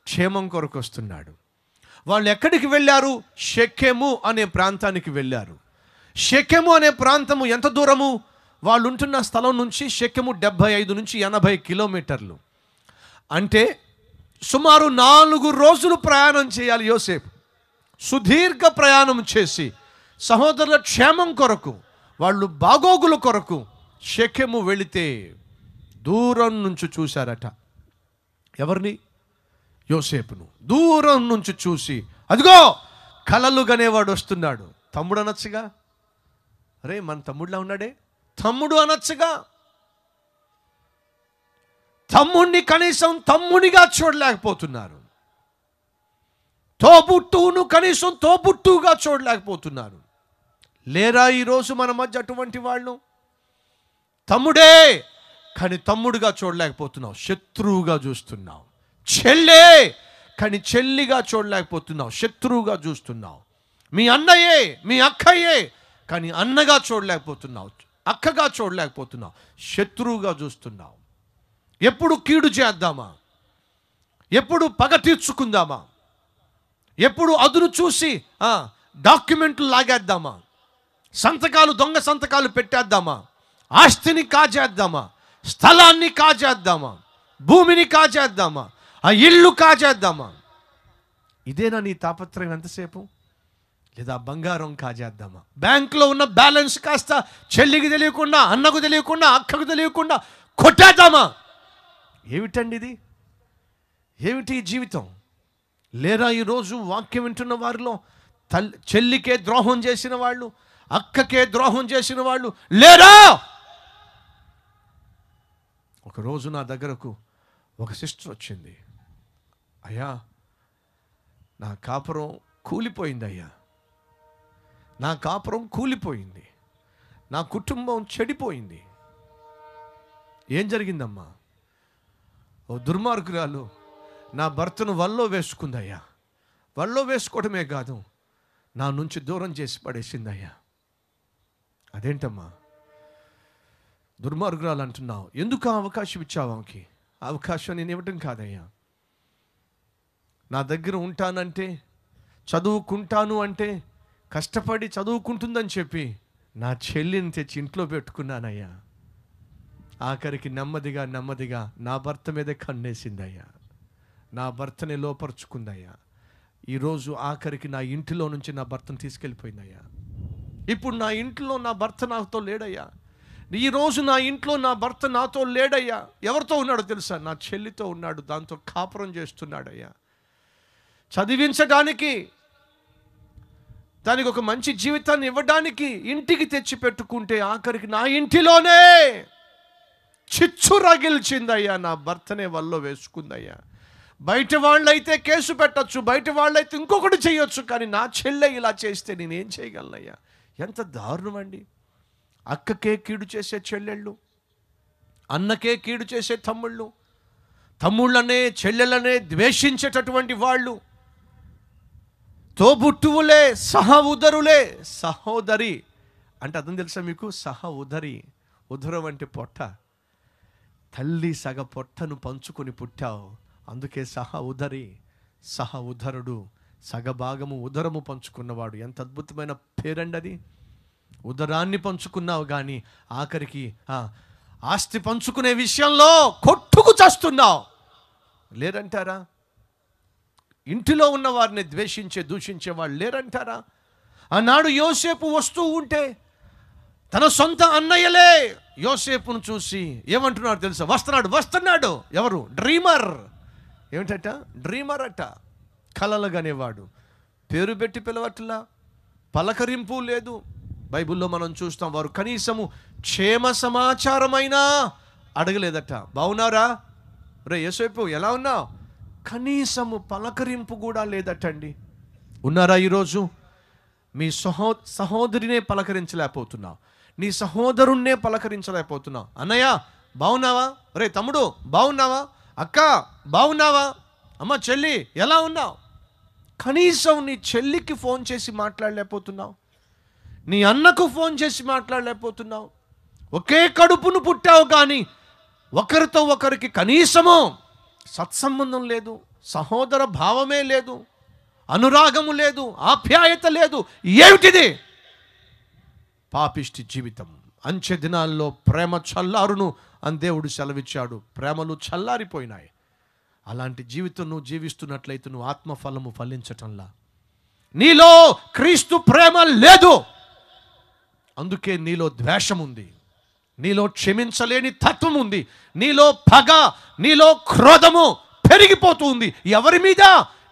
క్షేమం కొరకు వస్తున్నాడు. వాళ్ళు ఎక్కడికి వెళ్ళారు? షెకెము అనే ప్రాంతానికి వెళ్ళారు. షెకెము అనే ప్రాంతము ఎంత దూరము? వాళ్ళు ఉంటున్న స్థలం నుంచి షెకెము డెబ్భై ఐదు నుంచి ఎనభై కిలోమీటర్లు. అంటే సుమారు నాలుగు రోజులు ప్రయాణం చేయాలి యోసేపు. సుదీర్ఘ ప్రయాణం చేసి సహోదరుల క్షేమం కొరకు, వాళ్ళు బాగోగుల కొరకు షెకెము వెళితే దూరం నుంచి చూశారట. ఎవరిని? యోసేపును దూరం నుంచి చూసి, అదిగో కలలు గనేవాడు వస్తున్నాడు. తమ్ముడు అనొచ్చుగా, అరే మన తమ్ముడులా ఉన్నాడే తమ్ముడు అనొచ్చుగా. తమ్ముడిని కనీసం తమ్ముడిగా చూడలేకపోతున్నారు, తోబుట్టువును కనీసం తోబుట్టువుగా చూడలేకపోతున్నారు. లేరా ఈరోజు మన మధ్య అటువంటి వాళ్ళు? తమ్ముడే కానీ తమ్ముడుగా చూడలేకపోతున్నావు, శత్రువుగా చూస్తున్నావు. చెల్లే కానీ చెల్లిగా చూడలేకపోతున్నావు, శత్రువుగా చూస్తున్నావు. మీ అన్నయ్యే మీ అక్కయ్యే కానీ అన్నగా చూడలేకపోతున్నావు, అక్కగా చూడలేకపోతున్నావు, శత్రువుగా చూస్తున్నావు. ఎప్పుడు కీడు చేద్దామా? ఎప్పుడు పగ తీర్చుకుందామా? ఎప్పుడు అదును చూసి డాక్యుమెంట్లు లాగేద్దామా? సంతకాలు దొంగ సంతకాలు పెట్టేద్దామా? ఆస్తిని కాజేద్దామా? స్థలాన్ని కాజేద్దామా? భూమిని కాజేద్దామా? ఆ ఇల్లు కాజేద్దామా? ఇదేనా నీ తాపత్రయం ఎంతసేపు? లేదా బంగారం కాజేద్దామా? బ్యాంకులో ఉన్న బ్యాలెన్స్ కాస్త చెల్లికి తెలియకుండా అన్నకు తెలియకుండా అక్కకు తెలియకుండా కొట్టేద్దామా? ఏమిటండి ఇది? ఏమిటి జీవితం? లేరా ఈరోజు వాక్యం వింటున్న వారిలో తల్ చెల్లికే ద్రోహం చేసిన వాళ్ళు, అక్కకే ద్రోహం చేసిన వాళ్ళు లేరా? ఒకరోజు నా దగ్గరకు ఒక సిస్టర్ వచ్చింది. అయ్యా నా కాపురం కూలిపోయింది, అయ్యా నా కాపురం కూలిపోయింది, నా కుటుంబం చెడిపోయింది. ఏం జరిగిందమ్మా? ఓ దుర్మార్గురాలు నా భర్తను వల్లో వేసుకుందయ్యా, వల్లో వేసుకోవడమే కాదు నా నుంచి దూరం చేసి పడేసిందయ్యా. అదేంటమ్మా దుర్మార్గురాలు అంటున్నావు, ఎందుకు ఆ అవకాశం ఇచ్చావు ఆమెకి? అవకాశం నేను ఇవ్వటం కాదయ్యా, నా దగ్గర ఉంటానంటే చదువుకుంటాను అంటే కష్టపడి చదువుకుంటుందని చెప్పి నా చెల్లిని తెచ్చి ఇంట్లో పెట్టుకున్నానయ్యా. ఆఖరికి నెమ్మదిగా నెమ్మదిగా నా భర్త మీదే కన్నేసిందయ్యా, నా భర్తని లోపరుచుకుందయ్యా. ఈరోజు ఆఖరికి నా ఇంటిలో నుంచి నా భర్తను తీసుకెళ్ళిపోయిందయ్యా. ఇప్పుడు నా ఇంట్లో నా భర్త నాతో లేడయ్యా. ఈరోజు నా ఇంట్లో నా భర్త నాతో లేడయ్యా. ఎవరితో ఉన్నాడో తెలుసా? నా చెల్లితో ఉన్నాడు, దాంతో కాపురం చేస్తున్నాడయ్యా. చదివించడానికి, దానికి ఒక మంచి జీవితాన్ని ఇవ్వడానికి ఇంటికి తెచ్చి పెట్టుకుంటే ఆఖరికి నా ఇంటిలోనే చిచ్చు రగిల్చిందయ్యా, నా భర్తనే వల్ల వేసుకుందయ్యా. బయట వాళ్ళైతే కేసు పెట్టచ్చు, బయట వాళ్ళైతే ఇంకొకటి చేయొచ్చు, కానీ నా చెల్లె ఇలా చేస్తే నేనేం చేయగలనయ్యా? ఎంత దారుణం అండి! అక్కకే కీడు చేసే చెల్లెళ్ళు, అన్నకే కీడు చేసే తమ్ముళ్ళు, తమ్ముళ్ళనే చెల్లెలనే ద్వేషించేటటువంటి వాళ్ళు, తోబుట్టువులే సహ ఉదరులే. సహోదరి అంటే అర్థం తెలుసా మీకు? సహ ఉదరి. ఉదరం అంటే పొట్ట. తల్లి సగ పొట్టను పంచుకొని పుట్టావు, అందుకే సహ ఉదరి, సహ ఉదరుడు, సగభాగము ఉదరము పంచుకున్నవాడు. ఎంత అద్భుతమైన పేరండి అది! ఉదరాన్ని పంచుకున్నావు, కానీ ఆఖరికి ఆస్తి పంచుకునే విషయంలో కొట్టుకు చస్తున్నావు లేరంటారా? ఇంటిలో ఉన్న వారిని ద్వేషించే దూషించే వాళ్ళు లేరంటారా? ఆనాడు యోసేపు వస్తూ ఉంటే తన సొంత అన్నయ్యలే యోసేపును చూసి ఏమంటున్నారు తెలుసా? వస్తున్నాడు వస్తున్నాడు ఎవరు? డ్రీమర్. ఏమిటట? డ్రీమర్ అట, కలలుగనేవాడు. పేరు పెట్టి పిలవట్లా, పలకరింపు లేదు, బైబిల్లో మనం చూస్తాం వారు కనీసము క్షేమ సమాచారమైనా అడగలేదట. బాగున్నారా రే యోసేపు, ఎలా ఉన్నావు? కనీసము పలకరింపు కూడా లేదటండి. ఉన్నారా ఈరోజు? మీ సహో సహోదరినే పలకరించలేకపోతున్నావు, నీ సహోదరుణ్ణే పలకరించలేకపోతున్నావు. అన్నయ్య బాగున్నావా? రే తమ్ముడు బాగున్నావా? అక్క బాగున్నావా? అమ్మ చెల్లి ఎలా ఉన్నావు? కనీసం నీ చెల్లికి ఫోన్ చేసి మాట్లాడలేకపోతున్నావు, నీ అన్నకు ఫోన్ చేసి మాట్లాడలేకపోతున్నావు. ఒకే కడుపును పుట్టావు కానీ ఒకరితో ఒకరికి కనీసము సత్సంబంధం లేదు, సహోదర భావమే లేదు, అనురాగము లేదు, ఆప్యాయత లేదు. ఏమిటిది? పాపిష్టి జీవితం. అంచె దినాల్లో ప్రేమ చల్లారును అని దేవుడు సెలవిచ్చాడు. ప్రేమలు చల్లారిపోయినాయి. అలాంటి జీవితం నువ్వు జీవిస్తున్నట్లయితే నువ్వు ఆత్మఫలము ఫలించటంలా. నీలో క్రీస్తు ప్రేమ లేదు, అందుకే నీలో ద్వేషం ఉంది, నీలో క్షమించలేని తత్వం ఉంది, నీలో పగ, నీలో క్రోధము పెరిగిపోతూ ఉంది. ఎవరి మీద?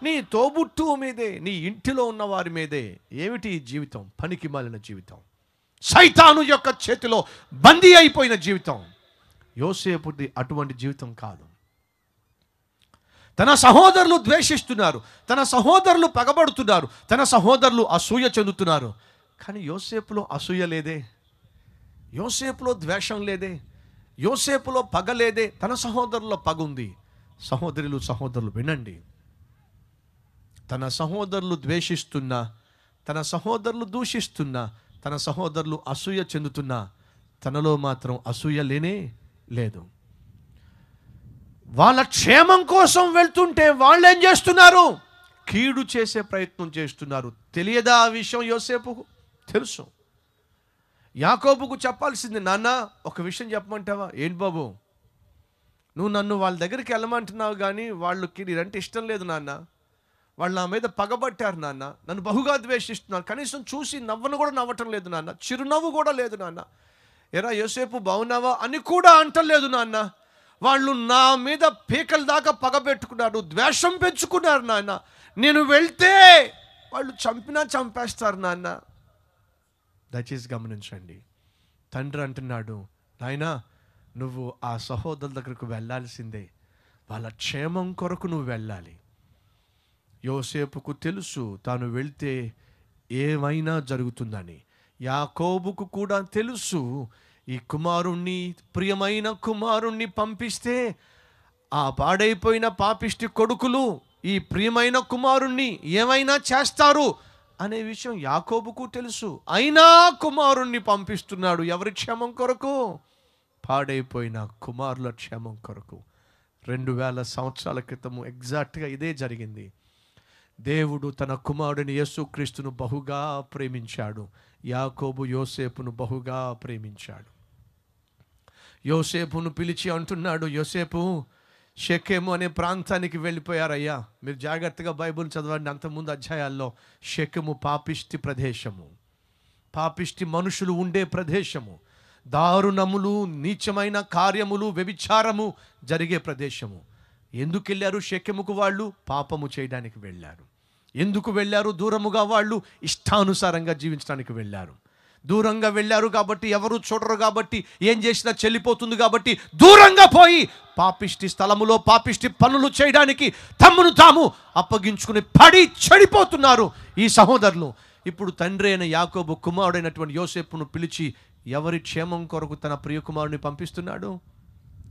నీ తోబుట్టువు మీదే, నీ ఇంటిలో ఉన్న వారి మీదే. ఏమిటి ఈ జీవితం? పనికి మాలిన జీవితం, సైతాను యొక్క చేతిలో బందీ అయిపోయిన జీవితం. యోసేపుది అటువంటి జీవితం కాదు. తన సహోదరులు ద్వేషిస్తున్నారు, తన సహోదరులు పగబడుతున్నారు, తన సహోదరులు అసూయ చెందుతున్నారు. కానీ యోసేపులో అసూయ లేదే, యోసేపులో ద్వేషం లేదే, యోసేపులో పగ లేదే. తన సహోదరుల పగ ఉంది. సహోదరులు సహోదరులు వినండి, తన సహోదరులు ద్వేషిస్తున్నా, తన సహోదరులు దూషిస్తున్నా, తన సహోదరులు అసూయ చెందుతున్నా తనలో మాత్రం అసూయ లేనే లేదు. వాళ్ళ క్షేమం కోసం వెళ్తుంటే వాళ్ళు ఏం చేస్తున్నారు? కీడు చేసే ప్రయత్నం చేస్తున్నారు. తెలియదా ఆ విషయం యోసేపుకు? తెలుసు. యాకోబుకు చెప్పాల్సింది, నాన్న ఒక విషయం చెప్పమంటావా? ఏంటి బాబు? నువ్వు నన్ను వాళ్ళ దగ్గరికి వెళ్ళమంటున్నావు కానీ వాళ్ళకి నీరంటే ఇష్టం లేదు నాన్న, వాళ్ళు నా మీద పగబట్టారు నాన్న, నన్ను బహుగా ద్వేషిస్తున్నారు, కనీసం చూసి నవ్వను కూడా నవ్వటం లేదు నాన్న, చిరునవ్వు కూడా లేదు నాన్న, ఎరా యోసేపు బాగున్నావా అని కూడా అంటలేదు నాన్న, వాళ్ళు నా మీద పీకల దాకా పగ పెట్టుకున్నారు, ద్వేషం పెంచుకున్నారు నాన్న, నేను వెళ్తే వాళ్ళు చంపినా చంపేస్తారు నాన్న. దయచేసి గమనించండి, తండ్రి అంటున్నాడు, నాయనా నువ్వు ఆ సహోదరుల దగ్గరకు వెళ్ళాల్సిందే, వాళ్ళ క్షేమం కొరకు నువ్వు వెళ్ళాలి. యోసేపుకు తెలుసు తాను వెళ్తే ఏమైనా జరుగుతుందని. యాకోబుకు కూడా తెలుసు ఈ కుమారుణ్ణి, ప్రియమైన కుమారుణ్ణి పంపిస్తే ఆ పాడైపోయిన పాపిష్టి కొడుకులు ఈ ప్రియమైన కుమారుణ్ణి ఏమైనా చేస్తారు అనే విషయం యాకోబుకు తెలుసు. అయినా కుమారుణ్ణి పంపిస్తున్నాడు. ఎవరి క్షేమం కొరకు? పాడైపోయిన కుమారుల క్షేమం కొరకు. రెండు వేల సంవత్సరాల క్రితము ఎగ్జాక్ట్గా ఇదే జరిగింది. దేవుడు తన కుమారుడిని యేసుక్రీస్తును బహుగా ప్రేమించాడు. యాకోబు యోసేపును బహుగా ప్రేమించాడు. యోసేపును పిలిచి అంటున్నాడు, యోసేపు షెకెము అనే ప్రాంతానికి వెళ్ళిపోయారయ్యా. మీరు జాగ్రత్తగా బైబుల్ చదవండి. అంతకుముందు అధ్యాయాల్లో షెకెము పాపిష్టి ప్రదేశము, పాపిష్టి మనుషులు ఉండే ప్రదేశము, దారుణములు, నీచమైన కార్యములు, వ్యభిచారము జరిగే ప్రదేశము. ఎందుకు వెళ్ళారు షెకెముకు? వాళ్ళు పాపము చేయడానికి వెళ్ళారు. ఎందుకు వెళ్ళారు? దూరముగా వాళ్ళు ఇష్టానుసారంగా జీవించడానికి వెళ్ళారు. దూరంగా వెళ్ళారు కాబట్టి ఎవరు చూడరు, కాబట్టి ఏం చేసినా చెల్లిపోతుంది కాబట్టి దూరంగా పోయి పాపిష్టి స్థలములో పాపిష్టి పనులు చేయడానికి తమ్మును తాము అప్పగించుకుని పడి చెడిపోతున్నారు ఈ సహోదరులు. ఇప్పుడు తండ్రి అయిన యాకోబు కుమారుడైనటువంటి యోసేపును పిలిచి ఎవరి క్షేమం కొరకు తన ప్రియకుమారుని పంపిస్తున్నాడు?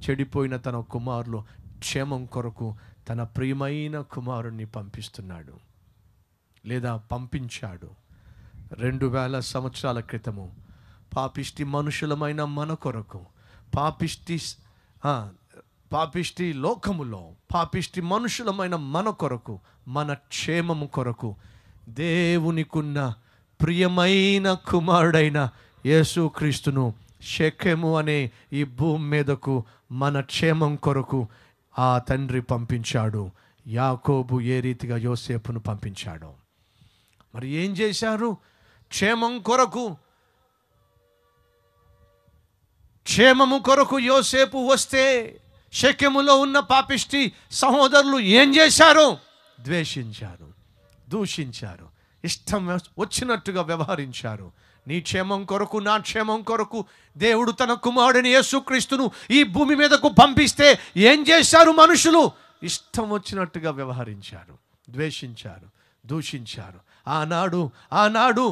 చెడిపోయిన తన కుమారులు క్షేమం కొరకు తన ప్రియమైన కుమారుణ్ణి పంపిస్తున్నాడు, లేదా పంపించాడు. రెండు వేల సంవత్సరాల క్రితము పాపిష్టి మనుషులమైన మన కొరకు, పాపిష్టి పాపిష్టి లోకములో పాపిష్టి మనుషులమైన మన కొరకు, మన క్షేమము కొరకు దేవునికున్న ప్రియమైన కుమారుడైన యేసుక్రీస్తును షెకెము అనే ఈ భూమి మీదకు మన క్షేమం కొరకు ఆ తండ్రి పంపించాడు. యాకోబు ఏ రీతిగా యోసేపును పంపించాడు. మరి ఏం చేశారు? క్షేమం కొరకు, క్షేమము కొరకు యోసేపు వస్తే షెకెములో ఉన్న పాపిష్టి సహోదరులు ఏం చేశారు? ద్వేషించారు, దూషించారు, ఇష్టం వచ్చినట్టుగా వ్యవహరించారు. నీ క్షేమం కొరకు నా క్షేమం కొరకు దేవుడు తన కుమారుడిని యేసుక్రీస్తును ఈ భూమి మీదకు పంపిస్తే ఏం చేశారు? మనుషులు ఇష్టం వచ్చినట్టుగా వ్యవహరించారు, ద్వేషించారు, దూషించారు. ఆనాడు ఆనాడు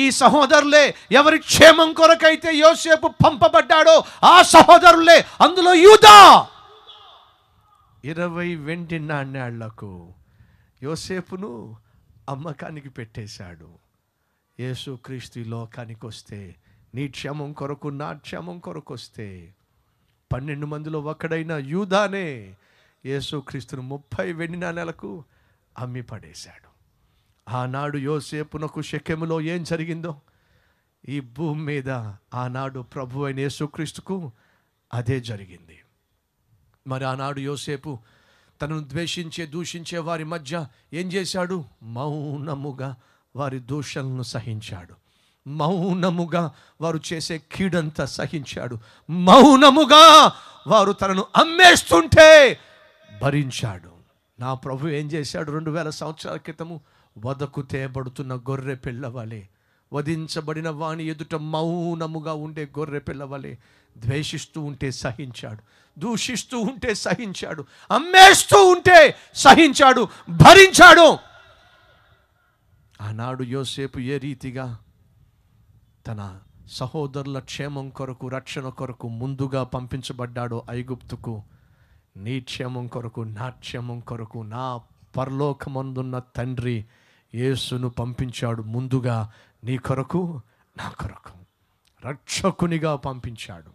ఈ సహోదరులే ఎవరి క్షేమం కొరకైతే యోసేపు పంపబడ్డాడో ఆ సహోదరులే. అందులో యూదా ఇరవై వెండి నాణేళ్లకు యోసేపును అమ్మకానికి పెట్టేశాడు. యేసుక్రీస్తు లోకానికి వస్తే నీ క్షేమం కొరకు నా క్షేమం కొరకు వస్తే పన్నెండు మందిలో ఒకడైన యూదానే యేసుక్రీస్తును ముప్పై వెండి నాణేలకు అమ్మి పడేశాడు. ఆనాడు యోసేపునకు శకెములో ఏం జరిగిందో ఈ భూమి మీద ఆనాడు ప్రభు అయిన యేసుక్రీస్తుకు అదే జరిగింది. మరి ఆనాడు యోసేపు తనను ద్వేషించే దూషించే వారి మధ్య ఏం చేశాడు? మౌనముగా వారి దూషణలను సహించాడు. మౌనముగా వారు చేసే కీడంతా సహించాడు. మౌనముగా వారు తనను అమ్మేస్తుంటే భరించాడు. నా ప్రభు ఏం చేశాడు? రెండు వేల సంవత్సరాల క్రితము వదకు తేబడుతున్న గొర్రె పిల్లవలే, వధించబడిన వాణి ఎదుట మౌనముగా ఉండే గొర్రె పిల్లవలే ద్వేషిస్తూ ఉంటే సహించాడు, దూషిస్తూ ఉంటే సహించాడు, అమ్మేస్తూ ఉంటే సహించాడు, భరించాడు. ఆనాడు యోసేపు ఏ రీతిగా తన సహోదరుల క్షేమం కొరకు రక్షణ కొరకు ముందుగా పంపించబడ్డాడో ఐగుప్తుకు, నీ క్షేమం కొరకు నా క్షేమం కొరకు నా పరలోకమందున్న తండ్రి యేసును పంపించాడు. ముందుగా నీ కొరకు నా కొరకు రక్షకునిగా పంపించాడు.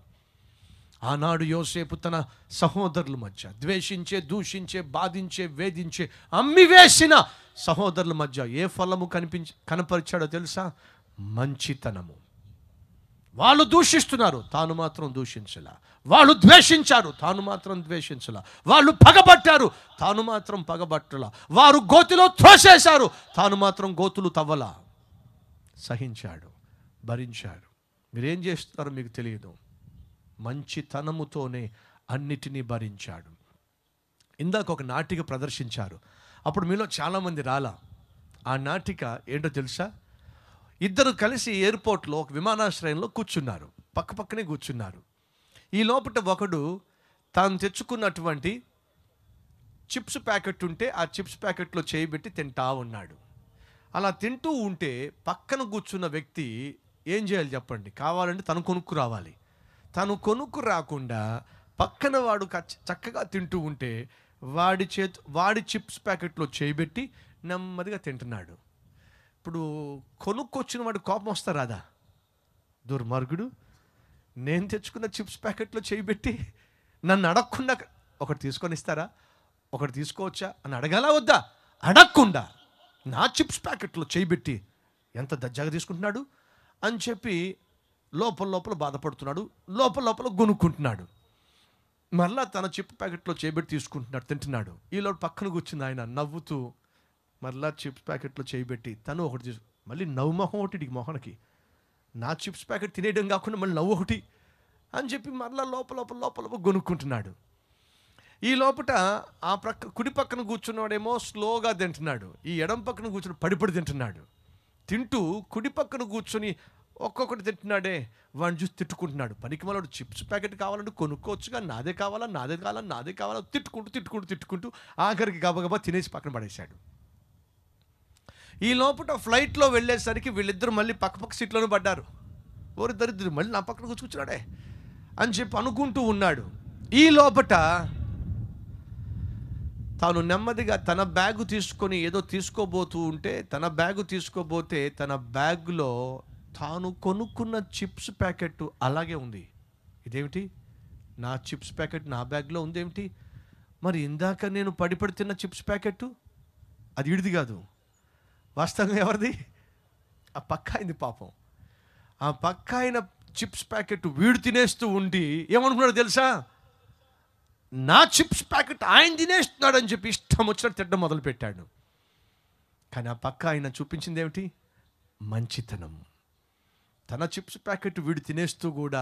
ఆనాడు యోసేపు తన సహోదరుల మధ్య ద్వేషించే దూషించే బాధించే వేధించే అమ్మివేసిన సహోదరుల మధ్య ఏ ఫలము కనిపించ కనపరిచాడో తెలుసా? మంచితనము. వాళ్ళు దూషిస్తున్నారు, తాను మాత్రం దూషించలా. వాళ్ళు ద్వేషించారు, తాను మాత్రం ద్వేషించలా. వాళ్ళు పగబట్టారు, తాను మాత్రం పగబట్టలా. వారు గోతిలో త్రోసేశారు, తాను మాత్రం గోతులు తవ్వలా. సహించాడు, భరించాడు. మీరేం చేస్తున్నారో మీకు తెలియదు. మంచితనముతోనే అన్నిటినీ భరించాడు. ఇందాక ఒక నాటిక ప్రదర్శించారు, అప్పుడు మీలో చాలామంది రాలా. ఆ నాటిక ఏంటో తెలుసా? ఇద్దరు కలిసి ఎయిర్పోర్ట్లో ఒక విమానాశ్రయంలో కూర్చున్నారు, పక్క పక్కనే కూర్చున్నారు. ఈ లోపల ఒకడు తాను తెచ్చుకున్నటువంటి చిప్స్ ప్యాకెట్ ఉంటే ఆ చిప్స్ ప్యాకెట్లో చేయి పెట్టి తింటా ఉన్నాడు. అలా తింటూ ఉంటే పక్కన కూర్చున్న వ్యక్తి ఏం చేయాలి చెప్పండి? కావాలంటే తను కొనుక్కు రావాలి. తను కొనుక్కు రాకుండా పక్కన వాడు చక్కగా తింటూ ఉంటే వాడి చేతి వాడి చిప్స్ ప్యాకెట్లో చేయబెట్టి నెమ్మదిగా తింటున్నాడు. ఇప్పుడు కొనుక్కు వచ్చిన వాడు కోపం వస్తా రాదా? దుర్మార్గుడు, నేను తెచ్చుకున్న చిప్స్ ప్యాకెట్లో చేయబెట్టి నన్ను అడగకుండా ఒకటి తీసుకొని ఇస్తారా, ఒకటి తీసుకోవచ్చా అని అడగాలా వద్దా? అడగకుండా నా చిప్స్ ప్యాకెట్లో చేయబెట్టి ఎంత దజ్జాగా తీసుకుంటున్నాడు అని చెప్పి లోపల లోపల బాధపడుతున్నాడు, లోపల లోపల గొనుక్కుంటున్నాడు. మళ్ళా తన చిప్ ప్యాకెట్లో చేయబెట్టి తీసుకుంటున్నాడు, తింటున్నాడు. ఈలో పక్కన కూర్చుని ఆయన నవ్వుతూ మళ్ళా చిప్స్ ప్యాకెట్లో చేయబెట్టి తను ఒకటి తీసుకు మళ్ళీ నవ్వు మొహం ఒకటి మొహనకి, నా చిప్స్ ప్యాకెట్ తినేయడం కాకుండా మళ్ళీ నవ్వు ఒకటి అని చెప్పి మళ్ళా లోపల లోపల లోపల గొనుక్కుంటున్నాడు. ఈ లోపల ఆ ప్రక్క కుడి పక్కన కూర్చున్నాడేమో స్లోగా తింటున్నాడు, ఈ ఎడం పక్కన కూర్చుని పడిపడి తింటున్నాడు. తింటూ కుడి పక్కన కూర్చొని ఒక్కొక్కటి తింటున్నాడే వాడిని చూసి తిట్టుకుంటున్నాడు. పనికి మళ్ళీ చిప్స్ ప్యాకెట్ కావాలంటే కొనుక్కోవచ్చుగా, నాదే కావాలా నాదే కావాలా నాదే కావాలా తిట్టుకుంటూ తిట్టుకుంటూ తిట్టుకుంటూ ఆఖరికి గబగబా తినేసి పక్కన పడేశాడు. ఈ లోపల ఫ్లైట్లో వెళ్ళేసరికి వీళ్ళిద్దరు మళ్ళీ పక్క పక్క సీట్లోనే పడ్డారు. ఓరి దరిద్రుడు, మళ్ళీ నా పక్కన కూర్చున్నాడే అని చెప్పి అనుకుంటూ ఉన్నాడు. ఈ లోపల తాను నెమ్మదిగా తన బ్యాగు తీసుకొని ఏదో తీసుకోబోతూ ఉంటే తన బ్యాగు తీసుకోబోతే తన బ్యాగ్లో తాను కొనుక్కున్న చిప్స్ ప్యాకెట్ అలాగే ఉంది. ఇదేమిటి, నా చిప్స్ ప్యాకెట్ నా బ్యాగ్లో ఉందేమిటి? మరి ఇందాక నేను పడిపడి తిన్న చిప్స్ ప్యాకెట్ అది ఇడిది కాదు, వాస్తవంగా ఎవరిది? ఆ పక్క అయింది పాపం. ఆ పక్క అయిన చిప్స్ ప్యాకెట్ వీడు తినేస్తూ ఉండి ఏమనుకున్నాడు తెలుసా? నా చిప్స్ ప్యాకెట్ ఆయన తినేస్తున్నాడు అని చెప్పి ఇష్టం వచ్చినట్టు తిట్టడం మొదలుపెట్టాడు. కానీ ఆ పక్క ఆయన చూపించింది ఏమిటి? మంచితనం. తన చిప్స్ ప్యాకెట్ వీడు తినేస్తూ కూడా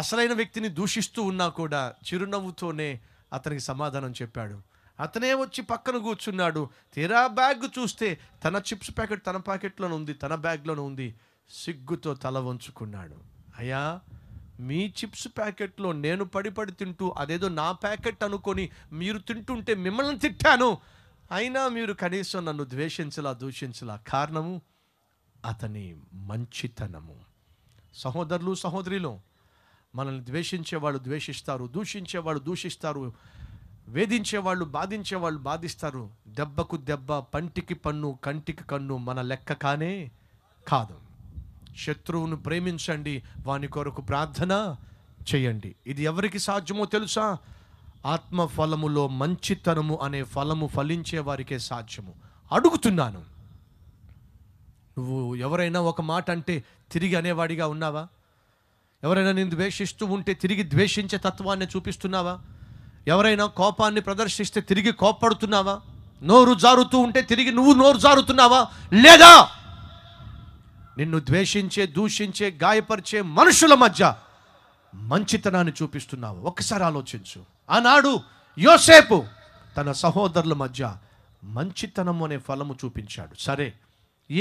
అసలైన వ్యక్తిని దూషిస్తూ ఉన్నా కూడా చిరునవ్వుతోనే అతనికి సమాధానం చెప్పాడు. అతనే వచ్చి పక్కన కూర్చున్నాడు. తీరా బ్యాగ్ చూస్తే తన చిప్స్ ప్యాకెట్ తన ప్యాకెట్లోనే ఉంది, తన బ్యాగ్లోనే ఉంది. సిగ్గుతో తల వంచుకున్నాడు. అయ్యా, మీ చిప్స్ ప్యాకెట్లో నేను పడి పడి తింటూ అదేదో నా ప్యాకెట్ అనుకొని మీరు తింటుంటే మిమ్మల్ని తిట్టాను, అయినా మీరు కనీసం నన్ను ద్వేషించలా దూషించలా. కారణము అతని మంచితనము. సహోదరులు సహోదరిలో, మనల్ని ద్వేషించేవాళ్ళు ద్వేషిస్తారు, దూషించేవాళ్ళు దూషిస్తారు, వేధించేవాళ్ళు బాధించేవాళ్ళు బాధిస్తారు. దెబ్బకు దెబ్బ, పంటికి పన్ను, కంటికి కన్ను మన లెక్క కానే కాదు. శత్రువును ప్రేమించండి, వాని కొరకు ప్రార్థన చేయండి. ఇది ఎవరికి సాధ్యమో తెలుసా? ఆత్మ ఫలములో మంచితనము అనే ఫలము ఫలించే వారికే సాధ్యము. అడుగుతున్నాను, నువ్వు ఎవరైనా ఒక మాట అంటే తిరిగి అనేవాడిగా ఉన్నావా? ఎవరైనా నేను ద్వేషిస్తూ ఉంటే తిరిగి ద్వేషించే తత్వాన్ని చూపిస్తున్నావా? ఎవరైనా కోపాన్ని ప్రదర్శిస్తే తిరిగి కోపడుతున్నావా? నోరు జారుతూ ఉంటే తిరిగి నువ్వు నోరు జారుతున్నావా? లేదా నిన్ను ద్వేషించే, దూషించే, గాయపరిచే మనుషుల మధ్య మంచితనాన్ని చూపిస్తున్నావు? ఒక్కసారి ఆలోచించు. ఆనాడు యోసేపు తన సహోదరుల మధ్య మంచితనం అనే ఫలము చూపించాడు. సరే,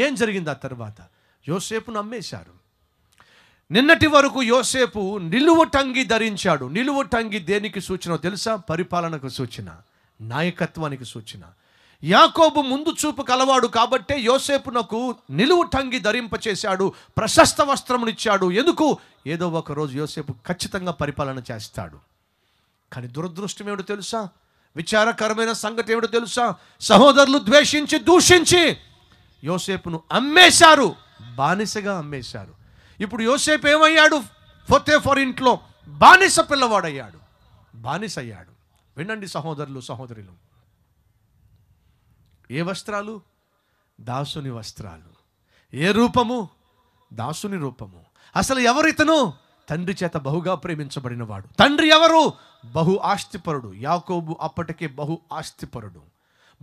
ఏం జరిగింది ఆ తర్వాత? యోసేపును అమ్మేశారు. నిన్నటి వరకు యోసేపు నిలువటంగి ధరించాడు. నిలువటంగి దేనికి సూచనో తెలుసా? పరిపాలనకు సూచన, నాయకత్వానికి సూచన. యాకోబు ముందు చూపు కలవాడు కాబట్టే యోసేపునకు నిలువుటంగి ధరింపచేశాడు, ప్రశస్త వస్త్రమునిచ్చాడు. ఎందుకు? ఏదో ఒకరోజు యోసేపు ఖచ్చితంగా పరిపాలన చేస్తాడు. కానీ దురదృష్టం ఏమిటో తెలుసా? విచారకరమైన సంగతి ఏమిటో తెలుసా? సహోదరులు ద్వేషించి దూషించి యోసేపును అమ్మేశారు, బానిసగా అమ్మేశారు. ఇప్పుడు యోసేపు ఏమయ్యాడు? పోతేఫర్ ఇంట్లో బానిస పిల్లవాడయ్యాడు, బానిస అయ్యాడు. వినండి సహోదరులు సహోదరులు, ఏ వస్త్రాలు? దాసుని వస్త్రాలు. ఏ రూపము? దాసుని రూపము. అసలు ఎవరితను? తండ్రి చేత బహుగా ప్రేమించబడినవాడు. తండ్రి ఎవరు? బహు ఆస్తిపరుడు. యాకోబు అప్పటికే బహు ఆస్తిపరుడు.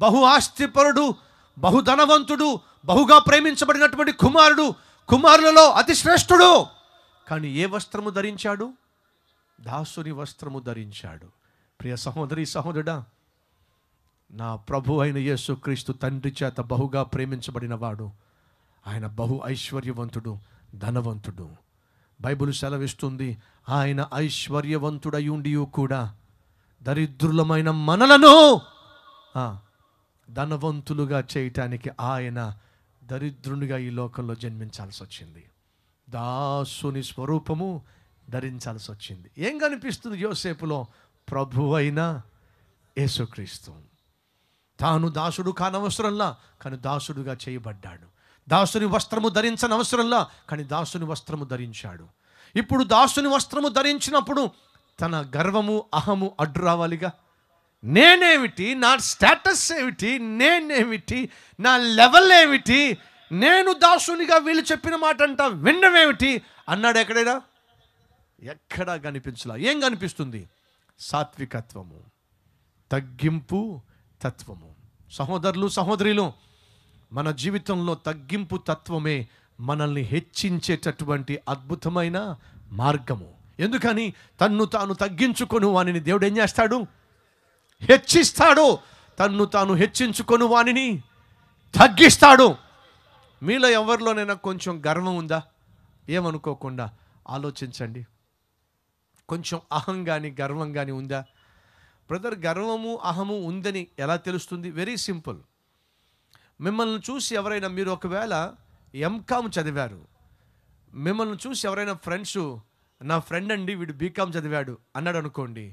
బహు ఆస్తిపరుడు, బహుధనవంతుడు, బహుగా ప్రేమించబడినటువంటి కుమారుడు, కుమారులలో అతి శ్రేష్ఠుడు. కానీ ఏ వస్త్రము ధరించాడు? దాసుని వస్త్రము ధరించాడు. ప్రియ సహోదరి సహోదరుడా, నా ప్రభు అయిన యేసుక్రీస్తు తండ్రి చేత బహుగా ప్రేమించబడినవాడు. ఆయన బహు ఐశ్వర్యవంతుడు, ధనవంతుడు. బైబిల్ సెలవిస్తుంది, ఆయన ఐశ్వర్యవంతుడయుండియు కూడా దరిద్రులమైన మనలను ధనవంతులుగా చేయటానికి ఆయన దరిద్రునిగా ఈ లోకంలో జన్మించాల్సి వచ్చింది. దాసుని స్వరూపము ధరించాల్సి వచ్చింది. ఏం కనిపిస్తుంది యోసేపులో? ప్రభు అయిన యేసుక్రీస్తు. తాను దాసుడు కానవసరంలా, కానీ దాసుడుగా చేయబడ్డాడు. దాసుని వస్త్రము ధరించనవసరంలా, కానీ దాసుని వస్త్రము ధరించాడు. ఇప్పుడు దాసుని వస్త్రము ధరించినప్పుడు తన గర్వము, అహము అడ్డు రావాలిగా. నేనేమిటి, నా స్టేటస్ ఏమిటి, నేనేమిటి, నా లెవెల్ ఏమిటి, నేను దాసునిగా వీళ్ళు చెప్పిన మాట అంట వినడమేమిటి అన్నాడు ఎక్కడైనా? ఎక్కడా కనిపించలా. ఏం కనిపిస్తుంది? సాత్వికత్వము, తగ్గింపు తత్వము. సహోదరులు సహోదరిలు, మన జీవితంలో తగ్గింపు తత్వమే మనల్ని హెచ్చించేటటువంటి అద్భుతమైన మార్గము. ఎందుకని? తన్ను తాను తగ్గించుకొని వానిని దేవుడు ఏం చేస్తాడు? హెచ్చిస్తాడు. తన్ను తాను హెచ్చించుకొని వానిని తగ్గిస్తాడు. మీలో ఎవరిలోనైనా కొంచెం గర్వం ఉందా? ఏమనుకోకుండా ఆలోచించండి. కొంచెం అహం కానీ, గర్వం కానీ ఉందా? బ్రదర్, గర్వము అహము ఉందని ఎలా తెలుస్తుంది? Very simple. మిమ్మల్ని చూసి ఎవరైనా, మీరు ఒకవేళ ఎంకామ్ చదివారు, మిమ్మల్ని చూసి ఎవరైనా ఫ్రెండ్స్, నా ఫ్రెండ్ అండి వీడు బీకామ్ చదివాడు అన్నాడు అనుకోండి,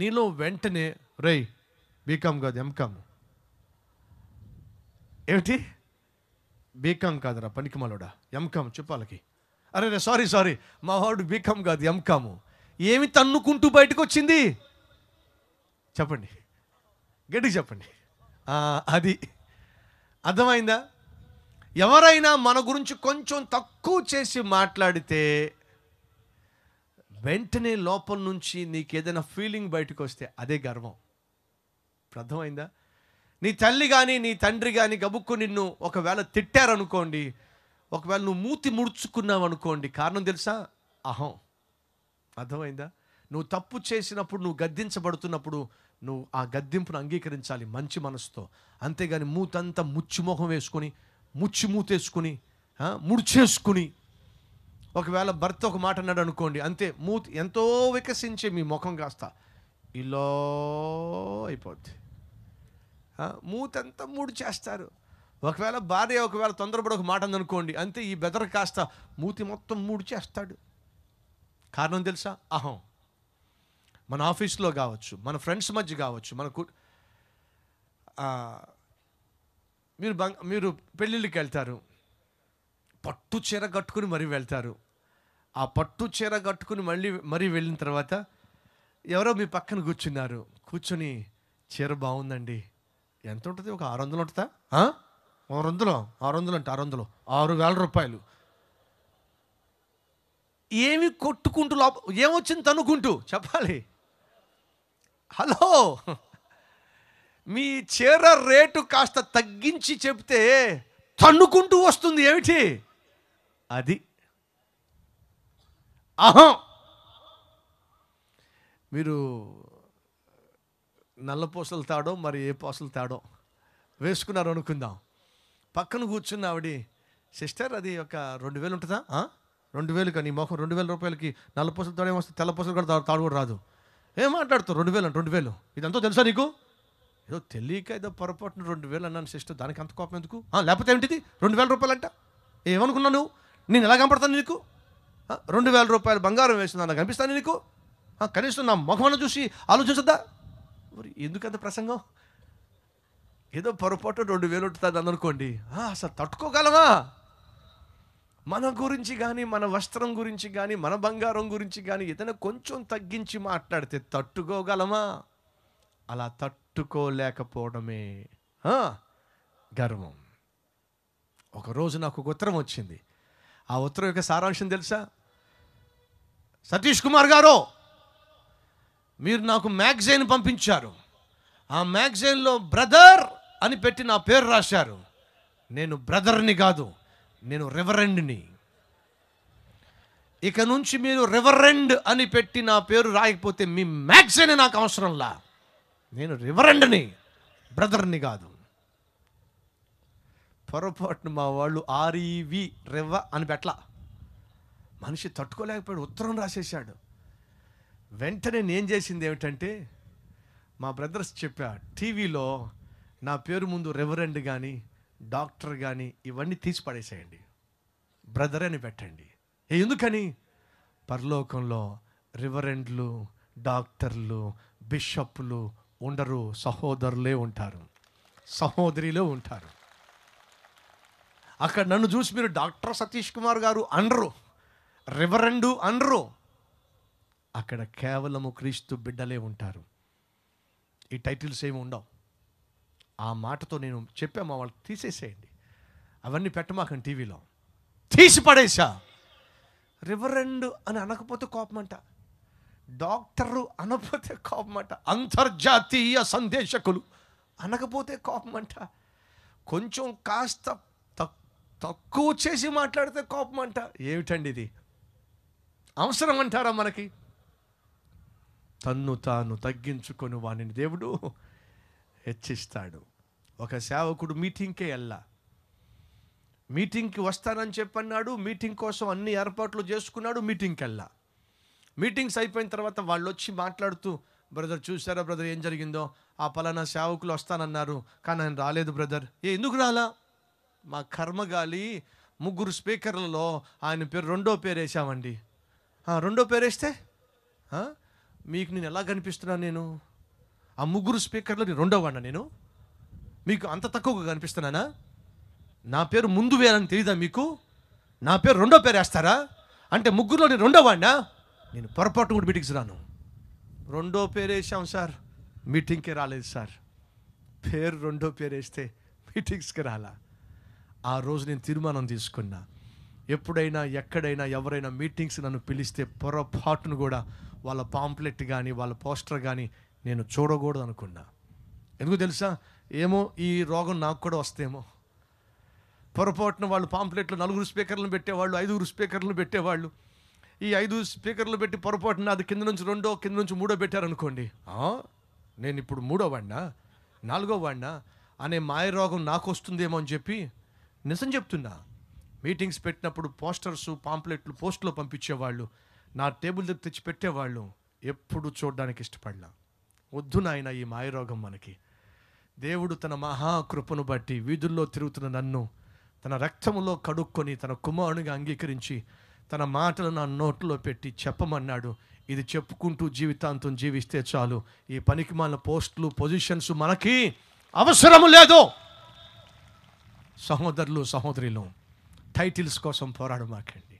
నీలో వెంటనే రే బీకామ్ కాదు ఎంకామ్, ఏమిటి బీకామ్ కాదురా పనికి మాలోడా ఎంకామ్ చెప్పాలకి, అరే రే సారీ సారీ మా వాడు బీకామ్ కాదు ఎంకాము, ఏమి తన్నుకుంటూ బయటకు వచ్చింది చెప్పండి, గట్టిగా చెప్పండి. అది అర్థమైందా? ఎవరైనా మన గురించి కొంచెం తక్కువ చేసి మాట్లాడితే వెంటనే లోపల నుంచి నీకు ఏదైనా ఫీలింగ్ బయటకు వస్తే అదే గర్వం. ఇప్పుడు అర్థమైందా? నీ తల్లి కానీ నీ తండ్రి కానీ గబుక్కు నిన్ను ఒకవేళ తిట్టారనుకోండి, ఒకవేళ నువ్వు మూతి ముడుచుకున్నావు అనుకోండి, కారణం తెలుసా? అహం. అర్థమైందా? నువ్వు తప్పు చేసినప్పుడు, నువ్వు గద్దించబడుతున్నప్పుడు నువ్వు ఆ గద్దింపును అంగీకరించాలి మంచి మనసుతో. అంతేగాని మూతంతా ముచ్చి మొహం వేసుకొని, ముచ్చి మూతేసుకుని, ముడిచేసుకుని ఒకవేళ భర్త ఒక మాట అన్నాడు అనుకోండి, అంతే మూతి ఎంతో వికసించే మీ ముఖం కాస్త ఇలా అయిపోద్ది, మూతి అంతా మూడు చేస్తారు. ఒకవేళ భార్య ఒకవేళ తొందరపడి ఒక మాట అందనుకోండి, అంతే ఈ బెదర్ కాస్త మూతి మొత్తం మూడు చేస్తాడు. కారణం తెలుసా? అహం. మన ఆఫీస్లో కావచ్చు, మన ఫ్రెండ్స్ మధ్య కావచ్చు, మన కు మీరు బ మీరు పెళ్ళిళ్ళకి వెళ్తారు, పట్టు చీర కట్టుకుని మరీ వెళ్తారు. ఆ పట్టు చీర కట్టుకుని మళ్ళీ మరీ వెళ్ళిన తర్వాత ఎవరో మీ పక్కన కూర్చున్నారు, కూర్చొని చీర బాగుందండి, ఎంత ఉంటుంది, ఒక ఆరు వందలు ఉంటుందా, ఆరు వందలు ఆరు వందలు అంటే ఆరు వందలు ఆరు వేల రూపాయలు ఏమి కొట్టుకుంటూ లోప ఏమొచ్చింది తనుకుంటూ చెప్పాలి. హలో, మీ చీర రేటు కాస్త తగ్గించి చెప్తే తన్నుకుంటూ వస్తుంది. ఏమిటి అది? అహం. మీరు నల్ల పూసలు తాడో మరి ఏ పూసలు తాడో వేసుకున్నారు అనుకుందాం, పక్కన కూర్చున్న ఆవిడి, సిస్టర్ అది ఒక రెండు వేలు ఉంటుందా, రెండు వేలు కానీ మొహం రెండు వేల రూపాయలకి నల్ల పూసలు తాడే వస్తే తెల్ల పూసలు కూడా తాడు కూడా రాదు, ఏం మాట్లాడుతావు, రెండు వేలు రెండు వేలు ఇదంతా తెలుసా నీకు, ఏదో తెలియక ఏదో పొరపాటున రెండు వేలు అన్నాను సిస్టర్, దానికి అంత కోపం ఎందుకు, లేకపోతే ఏంటిది రెండు వేల రూపాయలు అంట, ఏమనుకున్నావు నువ్వు, నేను ఎలా కనపడతాను నీకు, రెండు వేల రూపాయలు బంగారం వేసిందా నాకు కనిపిస్తాను నీకు, కనీసం నా ముఖమన్న చూసి ఆలోచించద్దా, మరి ఎందుకంత ప్రసంగం, ఏదో పొరపాటు రెండు వేలు ఉంటుంది అని అనుకోండి, అసలు తట్టుకోగలమా? మన గురించి కానీ మన వస్త్రం గురించి కానీ మన బంగారం గురించి కానీ ఏదైనా కొంచెం తగ్గించి మాట్లాడితే తట్టుకోగలమా? అలా తట్టుకోలేకపోవడమే గర్వం. ఒకరోజు నాకు ఒక ఉత్తరం వచ్చింది, ఆ ఉత్తరం యొక్క సారాంశం తెలుసా? సతీష్ కుమార్ గారు, మీరు నాకు మ్యాగజైన్ పంపించారు, ఆ మ్యాగజైన్లో బ్రదర్ అని పెట్టి నా పేరు రాశారు. నేను బ్రదర్ని కాదు, నేను రెవరెండ్ని. ఇక నుంచి మీరు రెవరెండ్ అని పెట్టి నా పేరు రాయకపోతే మీ మ్యాగజైన్ నాకు అవసరంలా, నేను రివరెండ్ని బ్రదర్ని కాదు. పొరపాటును మా వాళ్ళు ఆర్ఈవి రెవ అని పెట్టలా. మనిషి తట్టుకోలేకపోయాడు, ఉత్తరం రాసేసాడు. వెంటనే నేను చేసింది ఏమిటంటే, మా బ్రదర్స్ చెప్పా, టీవీలో నా పేరు ముందు రెవరెండ్ కానీ డాక్టర్ కానీ ఇవన్నీ తీసి పడేసేయండి, బ్రదర్ అని పెట్టండి. ఎందుకని? పరలోకంలో రివరెండ్లు డాక్టర్లు బిషప్లు ఉండరు, సహోదరులే ఉంటారు, సహోదరిలో ఉంటారు. అక్కడ నన్ను చూసి మీరు డాక్టర్ సతీష్ కుమార్ గారు అనరు, రివరెండు అనరు, అక్కడ కేవలము క్రీస్తు బిడ్డలే ఉంటారు. ఈ టైటిల్స్ ఏమి ఉండవు. ఆ మాటతో నేను చెప్పాము వాళ్ళు తీసేసేయండి, అవన్నీ పెట్టమాకండి టీవీలో, తీసి పడేసా. రివరెండు అని అనకపోతే కోపమంట, డాక్టరు అనకపోతే కోపమంట, అంతర్జాతీయ సందేశకులు అనకపోతే కోపమంట, కొంచెం కాస్త తక్కువ చేసి మాట్లాడితే కోపమంట. ఏమిటండి ఇది? అవసరం అంటారా మనకి? తన్ను తాను తగ్గించుకొని వానిని దేవుడు హెచ్చిస్తాడు. ఒక సేవకుడు మీటింగ్కే వెళ్ళా, మీటింగ్కి వస్తానని చెప్పన్నాడు, మీటింగ్ కోసం అన్ని ఏర్పాట్లు చేసుకున్నాడు, మీటింగ్కి వెళ్ళా. మీటింగ్స్ అయిపోయిన తర్వాత వాళ్ళు వచ్చి మాట్లాడుతూ, బ్రదర్ చూసారా బ్రదర్ ఏం జరిగిందో, ఆ పలానా సేవకులు వస్తానన్నారు కానీ ఆయన రాలేదు బ్రదర్. ఏ ఎందుకు రాలా? మా కర్మగాలి ముగ్గురు స్పీకర్లలో ఆయన పేరు రెండో పేరు వేసామండి. రెండో పేరు వేస్తే మీకు నేను ఎలా కనిపిస్తున్నాను? నేను ఆ ముగ్గురు స్పీకర్లో నేను రెండో వాడినా, నేను మీకు అంత తక్కువగా కనిపిస్తున్నానా? నా పేరు ముందు వేయాలని తెలియదా మీకు? నా పేరు రెండో పేరు వేస్తారా? అంటే ముగ్గురులో నేను రెండో వాడినా? నేను పొరపాటు కూడా మీటింగ్స్ రాను. రెండో పేరు వేసాం సార్, మీటింగ్కి రాలేదు సార్. పేరు రెండో పేరు వేస్తే మీటింగ్స్కి రాలా. ఆ రోజు నేను తీర్మానం తీసుకున్నా, ఎప్పుడైనా ఎక్కడైనా ఎవరైనా మీటింగ్స్ నన్ను పిలిస్తే పొరపాటును కూడా వాళ్ళ పాంప్లెట్ కానీ వాళ్ళ పోస్టర్ కానీ నేను చూడకూడదు అనుకున్నా. ఎందుకు తెలుసా? ఏమో ఈ రోగం నాకు కూడా వస్తేమో, పొరపాటున వాళ్ళు పాంప్లెట్లు నలుగురు స్పీకర్లను పెట్టేవాళ్ళు, ఐదుగురు స్పీకర్లను పెట్టేవాళ్ళు, ఈ ఐదు స్పీకర్లు పెట్టి పొరపాటున అది కింద నుంచి రెండో కింద నుంచి మూడో పెట్టారనుకోండి, నేను ఇప్పుడు మూడో వాడినా నాలుగో వాడినా అనే మాయరోగం నాకు వస్తుందేమో అని చెప్పి నిజం చెప్తున్నా, మీటింగ్స్ పెట్టినప్పుడు పోస్టర్స్ పాంప్లెట్లు పోస్టులు పంపించేవాళ్ళు, నా టేబుల్ దగ్గర తెచ్చి పెట్టేవాళ్ళు. ఎప్పుడు చూడడానికి ఇష్టపడలా. వద్దు నాయన ఈ మాయరోగం మనకి. దేవుడు తన మహాకృపను బట్టి వీధుల్లో తిరుగుతున్న నన్ను తన రక్తములో కడుక్కొని తన కుమారునిగా అంగీకరించి తన మాటలు నా నోట్లో పెట్టి చెప్పమన్నాడు. ఇది చెప్పుకుంటూ జీవితాంతం జీవిస్తే చాలు. ఈ పనికి మన పోస్టులు పొజిషన్స్ మనకి అవసరము లేదు. సహోదరులు సహోదరిలు, టైటిల్స్ కోసం పోరాడమాకండి,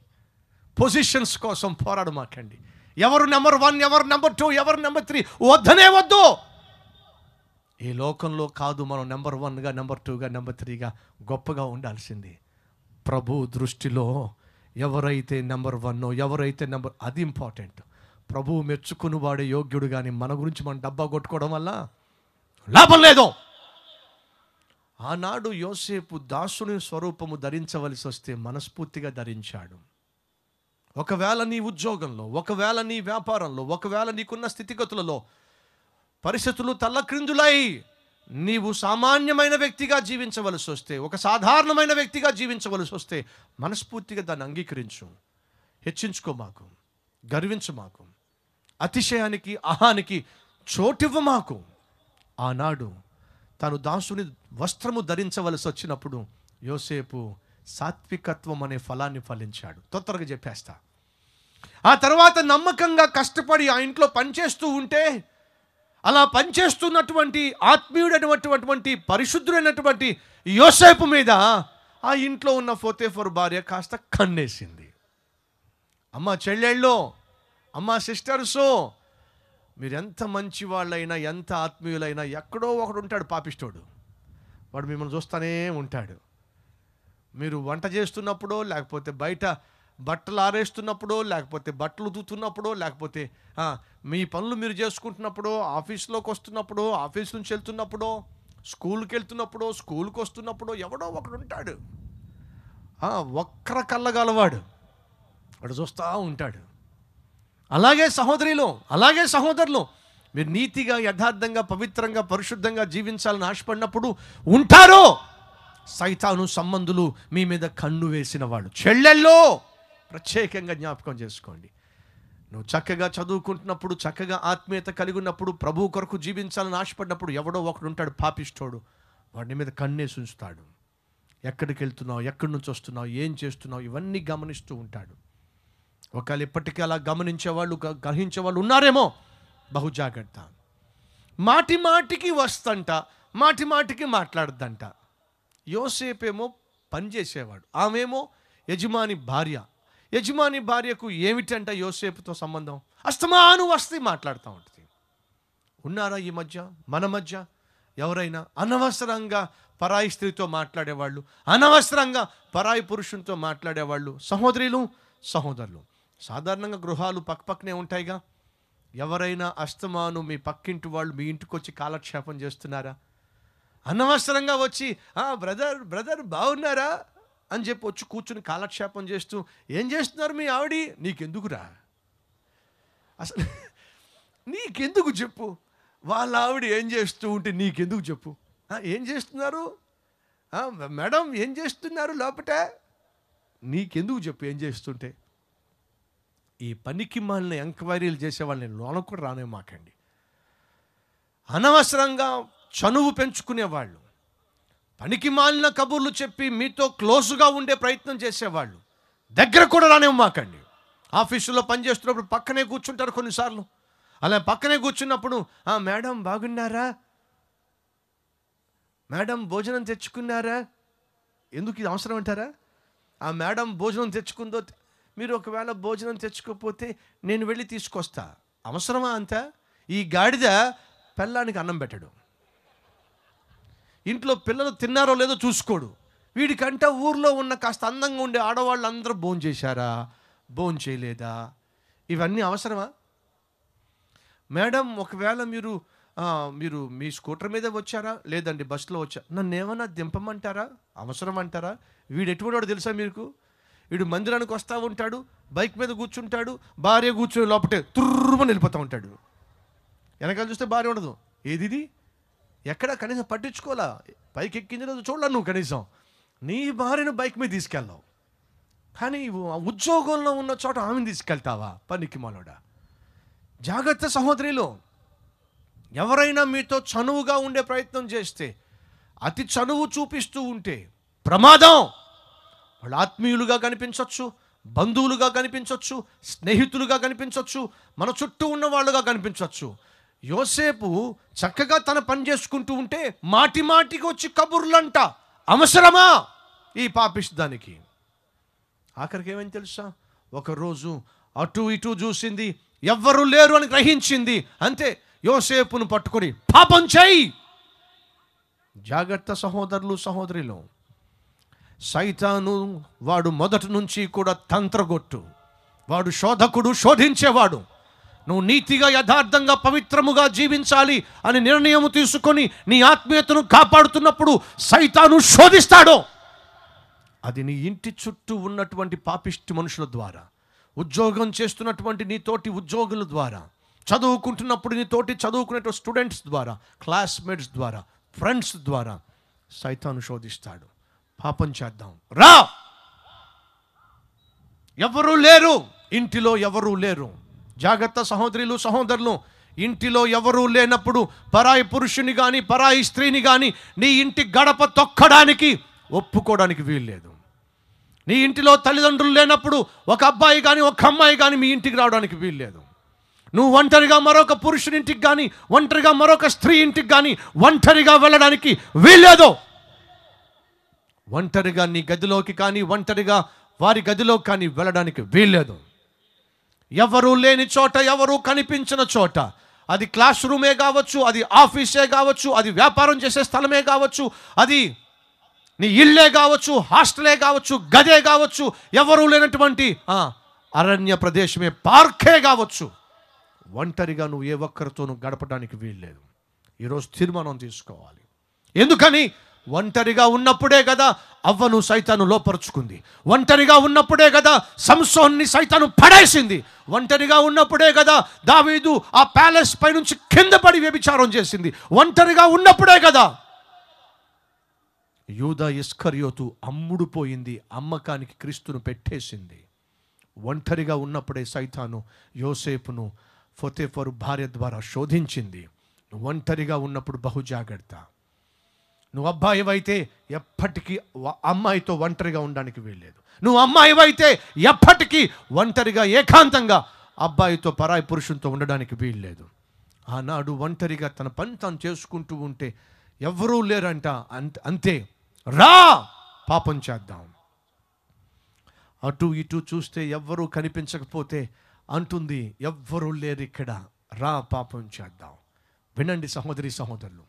పొజిషన్స్ కోసం పోరాడమాకండి. ఎవరు నెంబర్ వన్, ఎవరు నెంబర్ టూ, ఎవరు నెంబర్ త్రీ వద్దనే వద్దు. ఈ లోకంలో కాదు మనం నెంబర్ వన్గా నెంబర్ టూగా నెంబర్ త్రీగా గొప్పగా ఉండాల్సింది. ప్రభు దృష్టిలో ఎవరైతే నెంబర్ వన్ ఎవరైతే నెంబర్ అది ఇంపార్టెంట్. ప్రభువు మెచ్చుకుని వాడే యోగ్యుడు. కానీ మన గురించి మనం డబ్బా కొట్టుకోవడం వల్ల లాభం లేదు. ఆనాడు యోసేపు దాసుని స్వరూపము ధరించవలసి వస్తే మనస్ఫూర్తిగా ధరించాడు. ఒకవేళ నీ ఉద్యోగంలో, ఒకవేళ నీ వ్యాపారంలో, ఒకవేళ నీకున్న స్థితిగతులలో పరిస్థితులు తల్లక్రిందులై నీవు సామాన్యమైన వ్యక్తిగా జీవించవలసి వస్తే, ఒక సాధారణమైన వ్యక్తిగా జీవించవలసి వస్తే మనస్ఫూర్తిగా దాన్ని అంగీకరించు. హెచ్చించుకో మాకు, గర్వించు మాకు, అతిశయానికి అహానికి చోటివ్వు మాకు. ఆనాడు తాను దాసుని వస్త్రము ధరించవలసి వచ్చినప్పుడు యోసేపు సాత్వికత్వం అనే ఫలాన్ని ఫలించాడు. తొందరగా చెప్పేస్తా. ఆ తర్వాత నమ్మకంగా కష్టపడి ఆ ఇంట్లో పనిచేస్తూ ఉంటే అలా పనిచేస్తున్నటువంటి ఆత్మీయుడైనటువంటి పరిశుద్ధుడైనటువంటి యోసేపు మీద ఆ ఇంట్లో ఉన్న పోతేఫర్ భార్య కాస్త కన్నేసింది. అమ్మ చెల్లెళ్ళో, అమ్మ సిస్టర్సో, మీరెంత మంచి వాళ్ళైనా ఎంత ఆత్మీయులైనా ఎక్కడో ఒకడు ఉంటాడు పాపిస్తోడు. వాడు మిమ్మల్ని చూస్తూనే ఉంటాడు. మీరు వంట చేస్తున్నప్పుడో, లేకపోతే బయట బట్టలు ఆరేస్తున్నప్పుడో, లేకపోతే బట్టలు ఉతుకుతున్నప్పుడో, లేకపోతే మీ పనులు మీరు చేసుకుంటున్నప్పుడో, ఆఫీస్లోకి వస్తున్నప్పుడో, ఆఫీస్ నుంచి వెళ్తున్నప్పుడో, స్కూల్కి వెళ్తున్నప్పుడో, స్కూల్కి వస్తున్నప్పుడో ఎవడో ఒకడు ఉంటాడు. ఒక్కర కళ్ళగలవాడు, వాడు చూస్తూ ఉంటాడు. అలాగే సహోదరిలో, అలాగే సహోదరులు, మీరు నీతిగా యథార్థంగా పవిత్రంగా పరిశుద్ధంగా జీవించాలని ఆశపడినప్పుడు ఉంటారో సైతాను సంబంధులు మీ మీద కన్ను వేసిన వాళ్ళు. చెల్లెల్లో ప్రత్యేకంగా జ్ఞాపకం చేసుకోండి. నువ్వు చక్కగా చదువుకుంటున్నప్పుడు, చక్కగా ఆత్మీయత కలిగి ఉన్నప్పుడు, ప్రభు కొరకు జీవించాలని ఆశపడినప్పుడు ఎవడో ఒకడు ఉంటాడు పాపిష్టోడు. వాడి మీద కన్నేసి ఉంచుతాడు. ఎక్కడికి వెళ్తున్నావు, ఎక్కడి నుంచి వస్తున్నావు, ఏం చేస్తున్నావు, ఇవన్నీ గమనిస్తూ ఉంటాడు. ఒకవేళ ఇప్పటికీ అలా గమనించేవాళ్ళు గ్రహించేవాళ్ళు ఉన్నారేమో, బహుజాగ్రత్త. మాటి మాటికి వస్తంట, మాటి మాటికి మాట్లాడద్దంట. యోసేపేమో పనిచేసేవాడు, ఆమెమో యజమాని భార్య. యజమాని భార్యకు ఏమిటంట యోసేపుతో సంబంధం? అస్తమాను వస్తే మాట్లాడుతూ ఉంటుంది. ఉన్నారా ఈ మధ్య మన మధ్య ఎవరైనా అనవసరంగా పరాయి స్త్రీతో మాట్లాడేవాళ్ళు, అనవసరంగా పరాయి పురుషునితో మాట్లాడేవాళ్ళు? సహోదరులు సహోదరులు, సాధారణంగా గృహాలు పక్కపక్కనే ఉంటాయిగా. ఎవరైనా అస్తమాను మీ పక్కింటి వాళ్ళు మీ ఇంటికి వచ్చి కాలక్షేపం చేస్తున్నారా? అనవసరంగా వచ్చి బ్రదర్ బ్రదర్ బాగున్నారా అని చెప్పి వచ్చి కూర్చుని కాలక్షేపం చేస్తూ ఏం చేస్తున్నారు మీ ఆవిడ? నీకెందుకురా, అసలు నీకెందుకు చెప్పు. వాళ్ళ ఆవిడ ఏం చేస్తూ ఉంటే నీకెందుకు చెప్పు. ఏం చేస్తున్నారు మేడం, ఏం చేస్తున్నారు లోపట? నీకెందుకు చెప్పు ఏం చేస్తుంటే. ఈ పనికి మనల్ని ఎంక్వైరీలు చేసేవాళ్ళని లోనకు కూడా రానే మాకండి. అనవసరంగా చనువు పెంచుకునేవాళ్ళు, పనికి మాలిన కబుర్లు చెప్పి మీతో క్లోజ్గా ఉండే ప్రయత్నం చేసేవాళ్ళు దగ్గర కూడా రానేమో మాకండి. ఆఫీసులో పనిచేస్తున్నప్పుడు పక్కనే కూర్చుంటారు కొన్నిసార్లు. అలా పక్కనే కూర్చున్నప్పుడు మేడం బాగున్నారా, మేడం భోజనం తెచ్చుకున్నారా, ఎందుకు ఇది అవసరం అంటారా? ఆ మేడం భోజనం తెచ్చుకుందో, మీరు ఒకవేళ భోజనం తెచ్చుకోకపోతే నేను వెళ్ళి తీసుకొస్తా. అవసరమా అంత? ఈ గాడిద పెళ్ళానికి అన్నం పెట్టడు, ఇంట్లో పిల్లలు తిన్నారో లేదో చూసుకోడు. వీడికంటే ఊర్లో ఉన్న కాస్త అందంగా ఉండే ఆడవాళ్ళు అందరూ భోజనం చేశారా భోజనం చేయలేదా, ఇవన్నీ అవసరమా? మేడం ఒకవేళ మీరు మీరు మీ స్కూటర్ మీద వచ్చారా, లేదండి బస్సులో వచ్చారా, నన్ను ఏమన్నా దింపమంటారా, అవసరం అంటారా? వీడు ఎటువంటి వాడు తెలుసా మీకు? వీడు మందిరానికి వస్తూ ఉంటాడు, బైక్ మీద కూర్చుంటాడు, భార్య కూర్చుని లోపటే తుర్రుమని వెళ్ళిపోతూ ఉంటాడు. వెనకాల చూస్తే భార్య ఉండదు. ఏది ఇది? ఎక్కడ కనీసం పట్టించుకోలే. బైక్ ఎక్కించిన చూడాలి నువ్వు, కనీసం నీ భార్యను బైక్ మీద తీసుకెళ్ళావు. కానీ ఉద్యోగంలో ఉన్న చోట ఆమెను తీసుకెళ్తావా? పనికి మాలోడా. జాగ్రత్త సహోదరిలో, ఎవరైనా మీతో చనువుగా ఉండే ప్రయత్నం చేస్తే, అతి చనువు చూపిస్తూ ఉంటే ప్రమాదం. వాళ్ళు ఆత్మీయులుగా కనిపించవచ్చు, బంధువులుగా కనిపించవచ్చు, స్నేహితులుగా కనిపించవచ్చు, మన చుట్టూ ఉన్న వాళ్ళుగా కనిపించవచ్చు. యోసేపు చక్కగా తన పని చేసుకుంటూ ఉంటే మాటి మాటికి వచ్చి కబుర్లంట. అవసరమా ఈ పాపిష్టానికి? ఆఖరికి ఏమని తెలుసా, ఒకరోజు అటు ఇటు చూసింది, ఎవ్వరూ లేరు అని గ్రహించింది. అంతే, యోసేపును పట్టుకొని పాపం చేయి. జాగ్రత్త సహోదరులు సహోదరిలో, సైతాను వాడు మొదటి నుంచి కూడా తంత్రగొట్టు. వాడు శోధకుడు, శోధించేవాడు. నువ్వు నీతిగా, యథార్థంగా, పవిత్రముగా జీవించాలి అని నిర్ణయం తీసుకొని నీ ఆత్మీయతను కాపాడుతున్నప్పుడు సైతాను శోధిస్తాడు. అది నీ ఇంటి చుట్టూ ఉన్నటువంటి పాపిష్టి మనుషుల ద్వారా, ఉద్యోగం చేస్తున్నటువంటి నీ తోటి ఉద్యోగుల ద్వారా, చదువుకుంటున్నప్పుడు నీ తోటి చదువుకునే స్టూడెంట్స్ ద్వారా, క్లాస్మేట్స్ ద్వారా, ఫ్రెండ్స్ ద్వారా సైతాను శోధిస్తాడు. పాపం చేద్దాం రా, ఎవరూ లేరు, ఇంటిలో ఎవరూ లేరు. జాగ్రత్త సహోదరులు సహోదరులు, ఇంటిలో ఎవరూ లేనప్పుడు పరాయి పురుషుని కానీ పరాయి స్త్రీని కానీ నీ ఇంటి గడప తొక్కడానికి ఒప్పుకోవడానికి వీల్లేదు. నీ ఇంటిలో తల్లిదండ్రులు లేనప్పుడు ఒక అబ్బాయి కానీ ఒక అమ్మాయి కానీ మీ ఇంటికి రావడానికి వీల్లేదు. నువ్వు ఒంటరిగా మరొక పురుషుని ఇంటికి కానీ, ఒంటరిగా మరొక స్త్రీ ఇంటికి కానీ ఒంటరిగా వెళ్ళడానికి వీల్లేదు. ఒంటరిగా నీ గదిలోకి కానీ, ఒంటరిగా వారి గదిలోకి కానీ వెళ్ళడానికి వీల్లేదు. ఎవరూ లేని చోట, ఎవరూ కనిపించిన చోట, అది క్లాస్ రూమే కావచ్చు, అది ఆఫీసే కావచ్చు, అది వ్యాపారం చేసే స్థలమే కావచ్చు, అది నీ ఇల్లే కావచ్చు, హాస్టలే కావచ్చు, గదే కావచ్చు, ఎవరూ లేనటువంటి అరణ్య ప్రదేశమే, పార్కే కావచ్చు, ఒంటరిగా నువ్వు ఏ ఒక్కరితోనూ గడపడానికి వీల్లేదు. ఈరోజు తీర్మానం తీసుకోవాలి. ఎందుకని? ఒంటరిగా ఉన్నప్పుడే కదా అవ్వను సైతాను లోపరుచుకుంది. ఒంటరిగా ఉన్నప్పుడే కదా సంసోన్ని సైతాను పడేసింది. ఒంటరిగా ఉన్నప్పుడే కదా దావీదు ఆ ప్యాలెస్ పైనుంచి కింద పడి వ్యభిచారం చేసింది. ఒంటరిగా ఉన్నప్పుడే కదా యూదా ఇస్కరియోతు అమ్ముడు పోయింది, అమ్మకానికి క్రీస్తును పెట్టేసింది. ఒంటరిగా ఉన్నప్పుడే సైతాను యోసేపును ఫోతేఫరు భార్య ద్వారా శోధించింది. నువ్వు ఒంటరిగా ఉన్నప్పుడు బహు జాగ్రత్త. నువ్వు అబ్బాయివైతే ఎప్పటికీ అమ్మాయితో ఒంటరిగా ఉండడానికి వీల్లేదు. నువ్వు అమ్మాయివైతే ఎప్పటికీ ఒంటరిగా, ఏకాంతంగా అబ్బాయితో, పరాయి పురుషునితో ఉండడానికి వీల్లేదు. ఆనాడు ఒంటరిగా తన పని తాను చేసుకుంటూ ఉంటే ఎవరూ లేరంట. అంతే, రా పాపం చేద్దాం. అటు ఇటు చూస్తే ఎవ్వరూ కనిపించకపోతే అంటుంది, ఎవ్వరూ లేరు ఇక్కడ, రా పాపం చేద్దాం. వినండి సహోదరి సహోదరులు,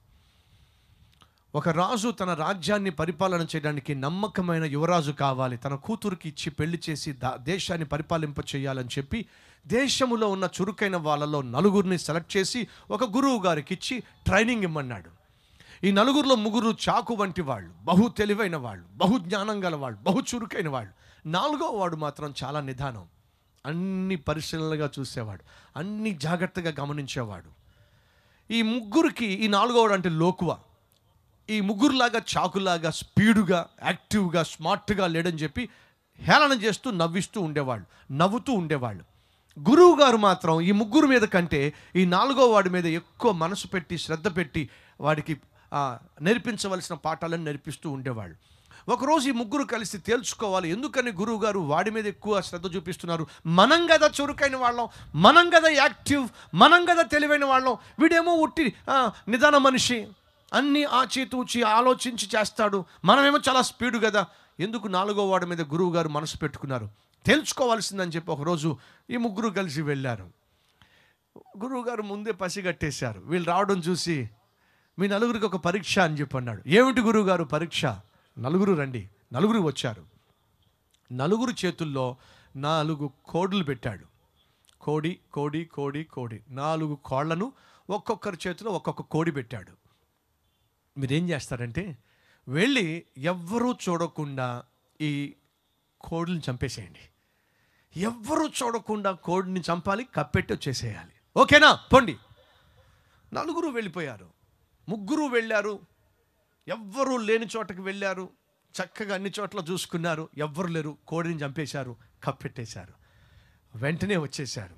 ఒక రాజు తన రాజ్యాన్ని పరిపాలన చేయడానికి నమ్మకమైన యువరాజు కావాలి. తన కూతురికి ఇచ్చి పెళ్లి చేసి దా దేశాన్ని పరిపాలింప చేయాలని చెప్పి దేశములో ఉన్న చురుకైన వాళ్ళలో నలుగురిని సెలెక్ట్ చేసి ఒక గురువు గారికి ఇచ్చి ట్రైనింగ్ ఇమ్మన్నాడు. ఈ నలుగురిలో ముగ్గురు చాకు వంటి వాళ్ళు, బహు తెలివైన వాళ్ళు, బహు జ్ఞానం గల వాళ్ళు, బహు చురుకైన వాళ్ళు. నాలుగో వాడు మాత్రం చాలా నిదానం, అన్ని పరిశీలనగా చూసేవాడు, అన్ని జాగ్రత్తగా గమనించేవాడు. ఈ ముగ్గురికి, ఈ నాలుగోవాడు అంటే లోకువ, ఈ ముగ్గురులాగా చాకులాగా స్పీడుగా యాక్టివ్గా స్మార్ట్గా లేడని చెప్పి హేళన చేస్తూ నవ్విస్తూ ఉండేవాళ్ళు, నవ్వుతూ ఉండేవాళ్ళు. గురువు గారు మాత్రం ఈ ముగ్గురు మీద కంటే ఈ నాలుగో వాడి మీద ఎక్కువ మనసు పెట్టి, శ్రద్ధ పెట్టి వాడికి నేర్పించవలసిన పాఠాలను నేర్పిస్తూ ఉండేవాళ్ళు. ఒకరోజు ఈ ముగ్గురు కలిసి తేల్చుకోవాలి, ఎందుకని గురువు గారు వాడి మీద ఎక్కువ శ్రద్ధ చూపిస్తున్నారు? మనం కదా చురుకైన వాళ్ళం, మనం కదా యాక్టివ్, మనం కదా తెలివైన వాళ్ళం, వీడేమో ఉట్టి నిదాన మనిషి, అన్నీ ఆచితూచి ఆలోచించి చేస్తాడు, మనమేమో చాలా స్పీడు కదా, ఎందుకు నాలుగో వాడి మీద గురువు గారు మనసు పెట్టుకున్నారు, తెలుసుకోవాల్సిందని చెప్పి ఒకరోజు ఈ ముగ్గురు కలిసి వెళ్ళారు. గురువు గారు ముందే పసిగట్టేశారు, వీళ్ళు రావడం చూసి మీ నలుగురికి ఒక పరీక్ష అని చెప్పి అన్నాడు. ఏమిటి గురువు గారు పరీక్ష? నలుగురు రండి. నలుగురు వచ్చారు. నలుగురు చేతుల్లో నాలుగు కోడులు పెట్టాడు. కోడి కోడి కోడి కోడి, నాలుగు కోళ్లను ఒక్కొక్కరి చేతిలో ఒక్కొక్క కోడి పెట్టాడు. మీరేం చేస్తారంటే వెళ్ళి ఎవ్వరూ చూడకుండా ఈ కోడిని చంపేసేయండి. ఎవ్వరూ చూడకుండా కోడిని చంపాలి, కప్పెట్టి వచ్చేసేయాలి, ఓకేనా పోండి. నలుగురు వెళ్ళిపోయారు, ముగ్గురు వెళ్ళారు, ఎవ్వరూ లేని చోటకి వెళ్ళారు, చక్కగా అన్ని చోట్ల చూసుకున్నారు, ఎవ్వరు లేరు, కోడిని చంపేశారు, కప్పెట్టేశారు. వెంటనే వచ్చేశారు,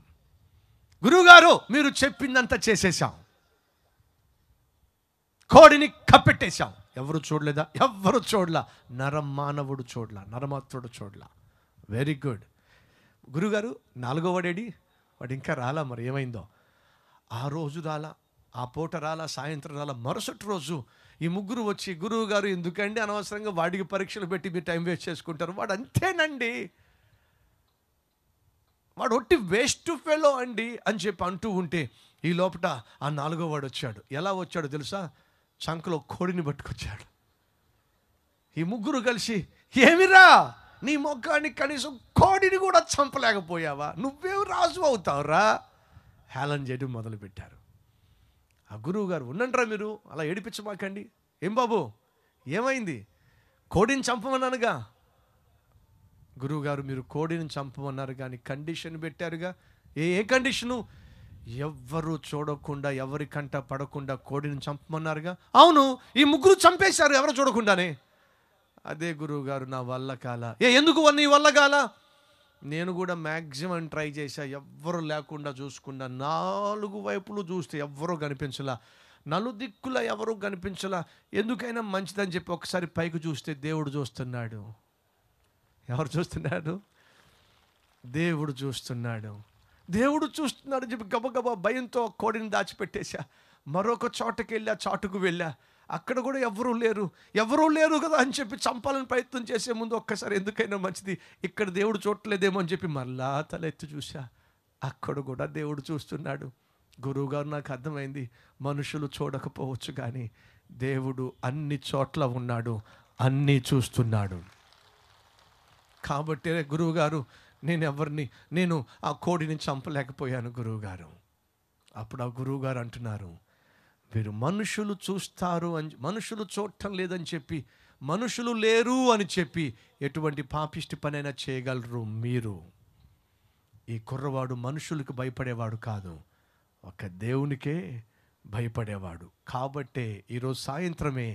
గురువుగారు మీరు చెప్పిందంతా చేసేసాం, కోడిని కప్పెట్టేశాం. ఎవరు చూడలేదా? ఎవ్వరు చూడలా. నరమానవుడు చూడలా, నరమాత్రుడు చూడలా. వెరీ గుడ్ గురుగారు. నాలుగో వాడేడి వాడు ఇంకా రాలా, మరి ఏమైందో. ఆ రోజు రాలా, ఆ పూట రాలా, సాయంత్రం రాలా. మరుసటి రోజు ఈ ముగ్గురు వచ్చి, గురువు గారు ఎందుకండి అనవసరంగా వాడికి పరీక్షలు పెట్టి మీరు టైం వేస్ట్ చేసుకుంటారు, వాడు అంతేనండి, వాడు ఒట్టి వేస్ట్ ఫెలో అండి అని చెప్పి అంటూ ఉంటే, ఈ లోపట ఆ నాలుగో వాడు వచ్చాడు. ఎలా వచ్చాడు తెలుసా? చంకలో కోడిని పట్టుకొచ్చాడు. ఈ ముగ్గురు కలిసి, ఏమిరా నీ మొగ్గాన్ని కనీసం కోడిని కూడా చంపలేకపోయావా, నువ్వేం రాజు అవుతావురా, హేళన చేయడం మొదలుపెట్టారు. ఆ గురువు గారు, ఉండండిరా మీరు అలా ఏడిపించమాకండి, ఏం బాబు ఏమైంది, కోడిని చంపమన్నానుగా. గురువుగారు మీరు కోడిని చంపమన్నారు కానీ కండిషన్ పెట్టారుగా. ఏ ఏ కండిషను? ఎవ్వరూ చూడకుండా ఎవరి కంట పడకుండా కోడిని చంపమన్నారుగా. అవును, ఈ ముగ్గురు చంపేశారు ఎవరు చూడకుండానే. అదే గురువు గారు, నా వల్ల కాల. ఏ ఎందుకు నీ వల్ల కాల? నేను కూడా మ్యాక్సిమం ట్రై చేశా, ఎవ్వరు లేకుండా చూసుకున్నా, నాలుగు వైపులు చూస్తే ఎవ్వరూ కనిపించలా, నలుదిక్కులా ఎవరూ కనిపించలా. ఎందుకైనా మంచిదని చెప్పి ఒకసారి పైకి చూస్తే దేవుడు చూస్తున్నాడు. ఎవరు చూస్తున్నాడు? దేవుడు చూస్తున్నాడు. దేవుడు చూస్తున్నాడు చెప్పి గబగబా భయంతో కోడిని దాచిపెట్టేశా. మరొక చోటకి వెళ్ళా, చాటుకు వెళ్ళా, అక్కడ కూడా ఎవరూ లేరు. ఎవరూ లేరు కదా అని చెప్పి చంపాలని ప్రయత్నం చేసే ముందు ఒక్కసారి ఎందుకైనా మంచిది, ఇక్కడ దేవుడు చూడలేదేమో అని చెప్పి మళ్ళా తలెత్తి చూసా, అక్కడ కూడా దేవుడు చూస్తున్నాడు. గురువుగారు నాకు అర్థమైంది, మనుషులు చూడకపోవచ్చు కానీ దేవుడు అన్ని చోట్ల ఉన్నాడు, అన్నీ చూస్తున్నాడు. కాబట్టి గురువుగారు నేను ఎవరిని, నేను ఆ కోడిని చంపలేకపోయాను గురువుగారు. అప్పుడు ఆ గురువుగారు అంటున్నారు, మీరు మనుషులు చూస్తారు అని, మనుషులు చూడటం లేదని చెప్పి, మనుషులు లేరు అని చెప్పి ఎటువంటి పాపిష్టి పనైనా చేయగలరు మీరు. ఈ కుర్రవాడు మనుషులకు భయపడేవాడు కాదు, ఒక దేవునికే భయపడేవాడు. కాబట్టే ఈరోజు సాయంత్రమే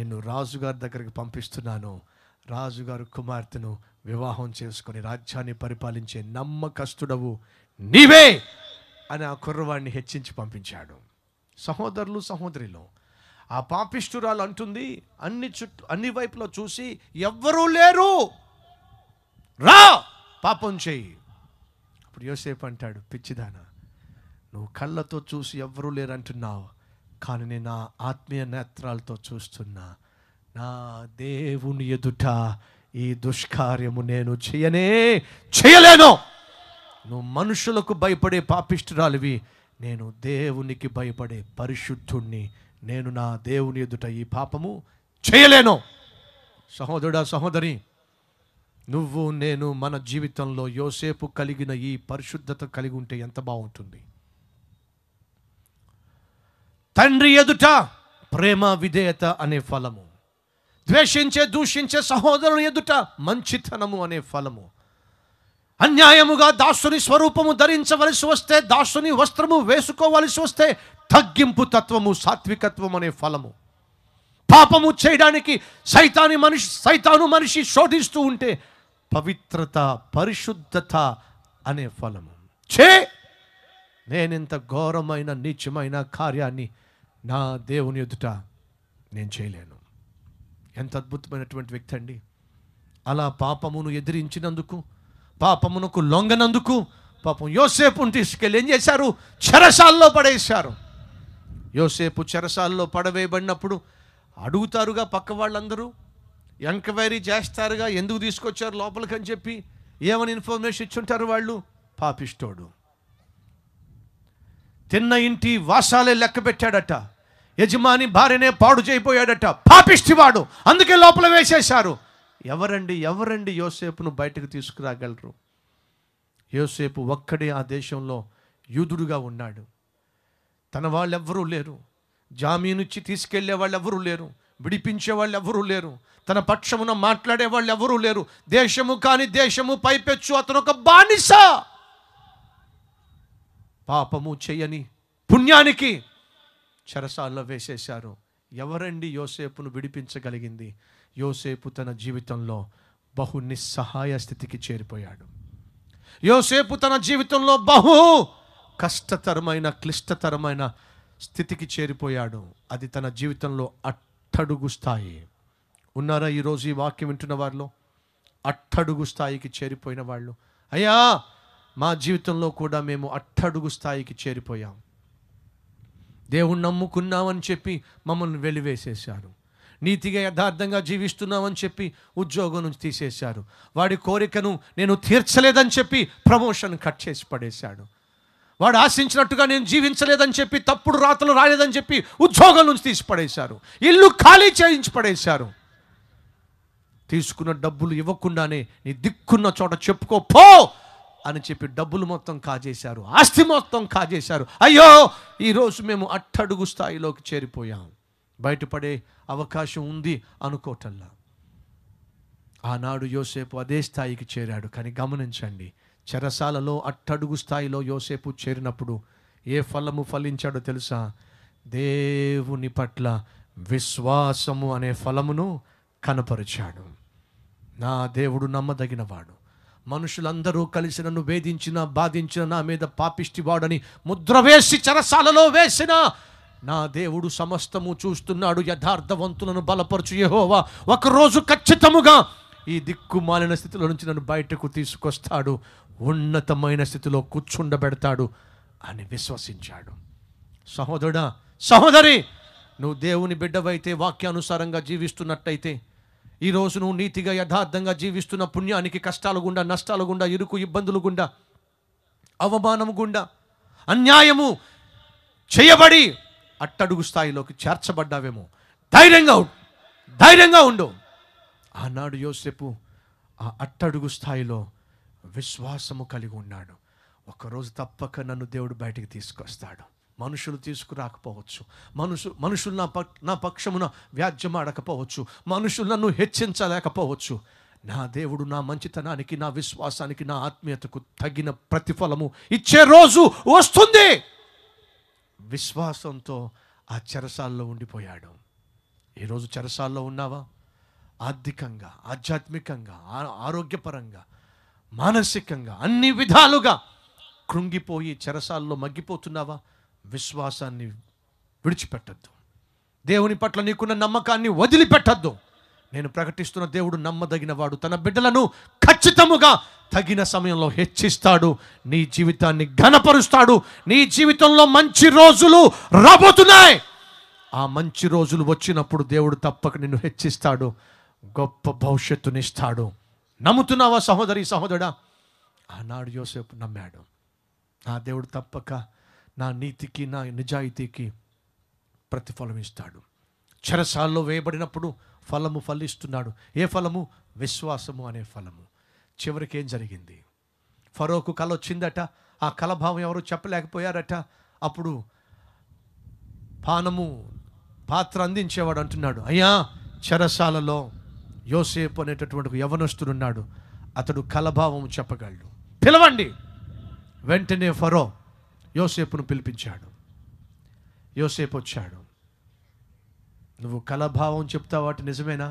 నిన్ను రాజుగారి దగ్గరికి పంపిస్తున్నాను. రాజుగారు కుమార్తెను వివాహం చేసుకొని రాజ్యాన్ని పరిపాలించే నమ్మకస్తుడవు నీవే అని ఆ కుర్రవాడిని హెచ్చించి పంపించాడు. సహోదరులు సహోదరిలో, ఆ పాపిష్ఠురాలు అంటుంది, అన్ని చుట్టూ అన్ని వైపులో చూసి ఎవ్వరూ లేరు, రా పాపం చేయి. అప్పుడు యోసేపు అంటాడు, పిచ్చిదానా, నువ్వు కళ్ళతో చూసి ఎవ్వరూ లేరు అంటున్నావు, కానీ నేను నా ఆత్మీయ నేత్రాలతో చూస్తున్నా, నా దేవుని ఎదుట ఈ దుష్కార్యము నేను చేయనే చేయలేను. నువ్వు మనుషులకు భయపడే పాపిష్ఠురాలివి, నేను దేవునికి భయపడే పరిశుద్ధుణ్ణి, నేను నా దేవుని ఎదుట ఈ పాపము చేయలేను. సహోదరుడా సహోదరి, నువ్వు నేను మన జీవితంలో యోసేపు కలిగిన ఈ పరిశుద్ధత కలిగి ఉంటే ఎంత బాగుంటుంది. తండ్రి ఎదుట ప్రేమ విధేయత అనే ఫలము, ద్వేషించే దూషించే సహోదరుని ఎదుట మంచితనము అనే ఫలము, అన్యాయముగా దాసుని స్వరూపము ధరించవలసి వస్తే దాసుని వస్త్రము వేసుకోవలసి వస్తే తగ్గింపు తత్వము సాత్వికత్వం అనే ఫలము, పాపము చేయడానికి సైతాని మనిషి సైతాను మనిషి శోధిస్తూ ఉంటే పవిత్రత పరిశుద్ధత అనే ఫలము. చే నేనింత ఘోరమైన నీచమైన కార్యాన్ని నా దేవుని ఎదుట నేను చేయలేను. ఎంత అద్భుతమైనటువంటి వ్యక్తి అండి. అలా పాపమును ఎదిరించినందుకు, పాపమునకు లొంగనందుకు పాపం యోసేపును తీసుకెళ్ళి ఏం చేశారు? చెరసాల్లో పడేశారు. యోసేపు చెరసాల్లో పడవేయబడినప్పుడు అడుగుతారుగా పక్క వాళ్ళందరూ, ఎంక్వైరీ చేస్తారుగా, ఎందుకు తీసుకొచ్చారు లోపలికి అని చెప్పి. ఏమని ఇన్ఫర్మేషన్ ఇచ్చుంటారు వాళ్ళు? పాపిష్టోడు, తిన్న ఇంటి వాసాలే లెక్క పెట్టాడట, యజమాని భార్యనే పాడు చేయిపోయాడట, పాపిష్టివాడు, అందుకే లోపల వేసేశారు. ఎవరండి ఎవరండి యోసేపును బయటకు తీసుకురాగలరు? యోసేపు ఒక్కడే ఆ దేశంలో యూదుడుగా ఉన్నాడు. తన వాళ్ళెవ్వరూ లేరు, జామీనుచ్చి తీసుకెళ్లే వాళ్ళు ఎవరూ లేరు, విడిపించే వాళ్ళు ఎవరూ లేరు, తన పక్షమున మాట్లాడే వాళ్ళు ఎవరూ లేరు. దేశము కాని దేశము పైపెచ్చు, అతను ఒక బానిస, పాపము చేయని, పుణ్యానికి చెరసాల్లో వేసేశారు. ఎవరండి యోసేపును విడిపించగలిగింది? యోసేపు తన జీవితంలో బహు నిస్సహాయ స్థితికి చేరిపోయాడు. యోసేపు తన జీవితంలో బహు కష్టతరమైన క్లిష్టతరమైన స్థితికి చేరిపోయాడు. అది తన జీవితంలో అట్టడుగు స్థాయి. ఉన్నారా ఈరోజు ఈ వాక్యం వింటున్న వారిలో అట్టడుగు స్థాయికి చేరిపోయిన వాళ్ళు? అయ్యా, మా జీవితంలో కూడా మేము అట్టడుగు స్థాయికి చేరిపోయాం. దేవుణ్ణి నమ్ముకున్నామని చెప్పి మమ్మల్ని వెలివేసేశారు. నీతిగా యథార్థంగా జీవిస్తున్నామని చెప్పి ఉద్యోగం నుంచి తీసేశారు. వాడి కోరికను నేను తీర్చలేదని చెప్పి ప్రమోషన్ కట్ చేసి పడేశాడు. వాడు ఆశించినట్టుగా నేను జీవించలేదని చెప్పి, తప్పుడు రాతలు రాలేదని చెప్పి ఉద్యోగం నుంచి తీసి పడేశారు. ఇల్లు ఖాళీ చేయించి పడేశారు. తీసుకున్న డబ్బులు ఇవ్వకుండానే నీ దిక్కున్న చోట చెప్పుకో పో అని చెప్పి డబ్బులు మొత్తం కాజేశారు, ఆస్తి మొత్తం కాజేశారు. అయ్యో, ఈరోజు మేము అట్టడుగు స్థాయిలోకి చేరిపోయాం. బయటపడే అవకాశం ఉంది అనుకోటల్లా. ఆనాడు యోసేపు అదే స్థాయికి చేరాడు. కానీ గమనించండి, చెరసాలలో అట్టడుగు స్థాయిలో యోసేపు చేరినప్పుడు ఏ ఫలము ఫలించాడో తెలుసా? దేవుని పట్ల విశ్వాసము అనే ఫలమును కనపరిచాడు. నా దేవుడు నమ్మదగినవాడు, మనుషులందరూ కలిసి నన్ను వేధించిన బాధించిన నా మీద పాపిష్టివాడని ముద్ర వేసి చెరసాలలో వేసిన నా దేవుడు సమస్తము చూస్తున్నాడు. యథార్థవంతులను బలపరచు యెహోవా ఒకరోజు ఖచ్చితముగా ఈ దిక్కుమాలిన స్థితిలో నుంచి నన్ను బయటకు తీసుకొస్తాడు, ఉన్నతమైన స్థితిలో కూర్చుండబెడతాడు అని విశ్వసించాడు. సహోదరుడా, సహోదరి, నువ్వు దేవుని బిడ్డవైతే, వాక్యానుసారంగా జీవిస్తున్నట్టయితే, ఈరోజు నువ్వు నీతిగా యథార్థంగా జీవిస్తున్న పుణ్యానికి కష్టాలు గుండా, నష్టాలు గుండా, ఇరుకు ఇబ్బందులు గుండా, అవమానము గుండా, అన్యాయము చేయబడి అట్టడుగు స్థాయిలోకి చేర్చబడ్డావేమో. ధైర్యంగా ఉండు, ధైర్యంగా ఉండు. ఆనాడు యోసేపు ఆ అట్టడుగు స్థాయిలో విశ్వాసము కలిగి ఉన్నాడు. ఒకరోజు తప్పక నన్ను దేవుడు బయటికి తీసుకొస్తాడు. మనుషులు తీసుకురాకపోవచ్చు, మనుషు మనుషులు నా ప నా పక్షమున వ్యాజ్యమాడకపోవచ్చు, మనుషులు నన్ను హెచ్చించలేకపోవచ్చు. నా దేవుడు నా మంచితనానికి, నా విశ్వాసానికి, నా ఆత్మీయతకు తగిన ప్రతిఫలము ఇచ్చే రోజు వస్తుంది. విశ్వాసంతో ఆ చెరసాల్లో ఉండిపోయాడు. ఈరోజు చెరసాల్లో ఉన్నావా? ఆర్థికంగా, ఆధ్యాత్మికంగా, ఆరోగ్యపరంగా, మానసికంగా, అన్ని విధాలుగా కృంగిపోయి చెరసాల్లో మగ్గిపోతున్నావా? విశ్వాసాన్ని విడిచిపెట్టద్దు. దేవుని పట్ల నీకున్న నమ్మకాన్ని వదిలిపెట్టద్దు. నేను ప్రకటిస్తున్న దేవుడు నమ్మదగినవాడు. తన బిడ్డలను ఖచ్చితముగా తగిన సమయంలో హెచ్చిస్తాడు. నీ జీవితాన్ని ఘనపరుస్తాడు. నీ జీవితంలో మంచి రోజులు రాబోతున్నాయి. ఆ మంచి రోజులు వచ్చినప్పుడు దేవుడు తప్పక నిన్ను హెచ్చిస్తాడు, గొప్ప భవిష్యత్తునిస్తాడు. నమ్ముతున్నావా సహోదరి, సహోదరుడా? ఆనాడు యోసేపు నమ్మాడు. నా దేవుడు తప్పక నా నీతికి, నా నిజాయితీకి ప్రతిఫలం ఇస్తాడు. చెరసాల్లో వేయబడినప్పుడు ఫలము ఫలిస్తున్నాడు. ఏ ఫలము? విశ్వాసము అనే ఫలము. చివరికి ఏం జరిగింది? ఫరోకు కళ వచ్చిందట. ఆ కలభావం ఎవరు చెప్పలేకపోయారట. అప్పుడు పానము పాత్ర అందించేవాడు అంటున్నాడు, అయ్యా, చెరసాలలో యోసేపు అనేటటువంటి యవనస్తుడున్నాడు, అతడు కలభావం చెప్పగలడు, పిలవండి. వెంటనే ఫరో యోసేపును పిలిపించాడు. యోసేపు వచ్చాడు. నువ్వు కలభావం చెప్తావు అట, నిజమేనా?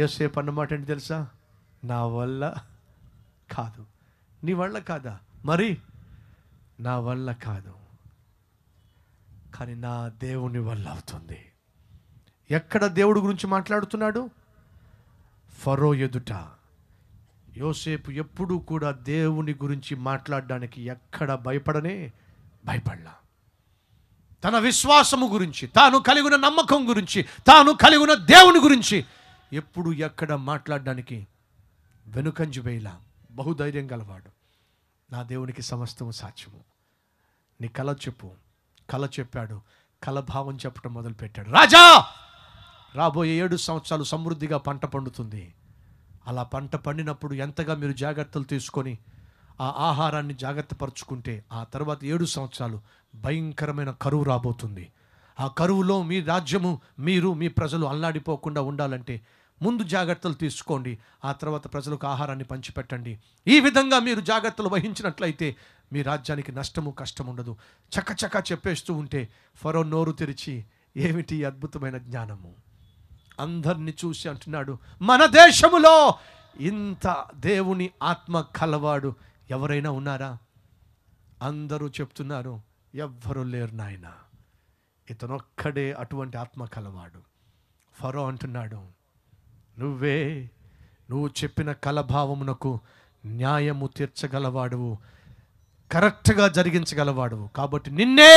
యోసేపు అన్నమాట ఏంటి తెలుసా? నా వల్ల కాదు. నీ వల్ల కాదా? మరి నా వల్ల కాదు, కానీ నా దేవుని వల్ల అవుతుంది. ఎక్కడ దేవుడి గురించి మాట్లాడుతున్నాడు? ఫరో ఎదుట. యోసేపు ఎప్పుడూ కూడా దేవుని గురించి మాట్లాడడానికి ఎక్కడ భయపడనే భయపడలా. తన విశ్వాసము గురించి, తాను కలిగిన నమ్మకం గురించి, తాను కలిగిన దేవుని గురించి ఎప్పుడు ఎక్కడ మాట్లాడడానికి వెనుకంజు వేయలా. బహుధైర్యం గలవాడు. నా దేవునికి సమస్తము సాధ్యము. నీ కళ చెప్పు. కళ చెప్పాడు. కలభావం చెప్పడం మొదలుపెట్టాడు. రాజా, రాబోయే ఏడు సంవత్సరాలు సమృద్ధిగా పంట పండుతుంది. అలా పంట పండినప్పుడు ఎంతగా మీరు జాగ్రత్తలు తీసుకొని ఆ ఆహారాన్ని జాగ్రత్త పరుచుకుంటే ఆ తర్వాత ఏడు సంవత్సరాలు భయంకరమైన కరువు రాబోతుంది. ఆ కరువులో మీ రాజ్యము, మీరు, మీ ప్రజలు అల్లాడిపోకుండా ఉండాలంటే ముందు జాగ్రత్తలు తీసుకోండి, ఆ తర్వాత ప్రజలకు ఆహారాన్ని పంచిపెట్టండి. ఈ విధంగా మీరు జాగ్రత్తలు వహించినట్లయితే మీ రాజ్యానికి నష్టము కష్టం ఉండదు. చకచక చెప్పేస్తూ ఉంటే ఫరో నోరు తెరిచి, ఏమిటి అద్భుతమైన జ్ఞానము, అందర్ని చూసి అంటున్నాడు, మన దేశములో ఇంత దేవుని ఆత్మ కలవాడు ఎవరైనా ఉన్నారా? అందరూ చెప్తున్నారు ఎవ్వరూ లేరు నాయన, ఇతనొక్కడే అటువంటి ఆత్మ కలవాడు. ఫరో అంటున్నాడు, నువ్వే, నువ్వు చెప్పిన కలభావమునకు న్యాయము తీర్చగలవాడువు, కరెక్ట్గా జరిగించగలవాడువు, కాబట్టి నిన్నే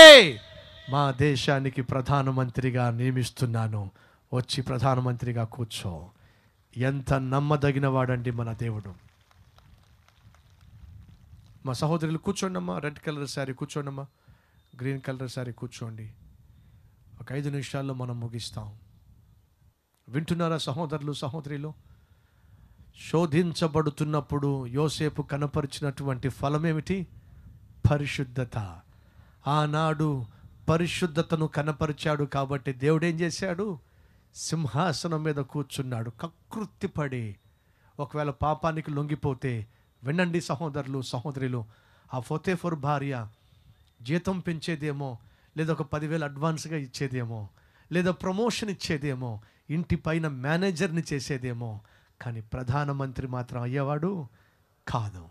మా దేశానికి ప్రధానమంత్రిగా నియమిస్తున్నాను, వచ్చి ప్రధానమంత్రిగా కూర్చో. ఎంత నమ్మదగిన వాడండి మన దేవుడు. మా సహోదరులు కూర్చోండమ్మా, రెడ్ కలర్ శారీ కూర్చోండమ్మా, గ్రీన్ కలర్ శారీ కూర్చోండి. ఒక ఐదు నిమిషాల్లో మనం ముగిస్తాం. వింటున్నారా సహోదరులు సహోదరిలో? శోధించబడుతున్నప్పుడు యోసేపు కనపరిచినటువంటి ఫలమేమిటి? పరిశుద్ధత. ఆనాడు పరిశుద్ధతను కనపరిచాడు కాబట్టి దేవుడేం చేశాడు? సింహాసనం మీద కూర్చున్నాడు కకృత్తిపడి. ఒకవేళ పాపానికి లొంగిపోతే, వినండి సహోదరులు సహోదరిలు, ఆ ఫోతేఫర్ భార్య జీతం పెంచేదేమో, లేదా ఒక పదివేలు అడ్వాన్స్గా ఇచ్చేదేమో, లేదా ప్రమోషన్ ఇచ్చేదేమో, ఇంటి పైన మేనేజర్ని చేసేదేమో, కానీ ప్రధానమంత్రి మాత్రం అయ్యేవాడు కాదు.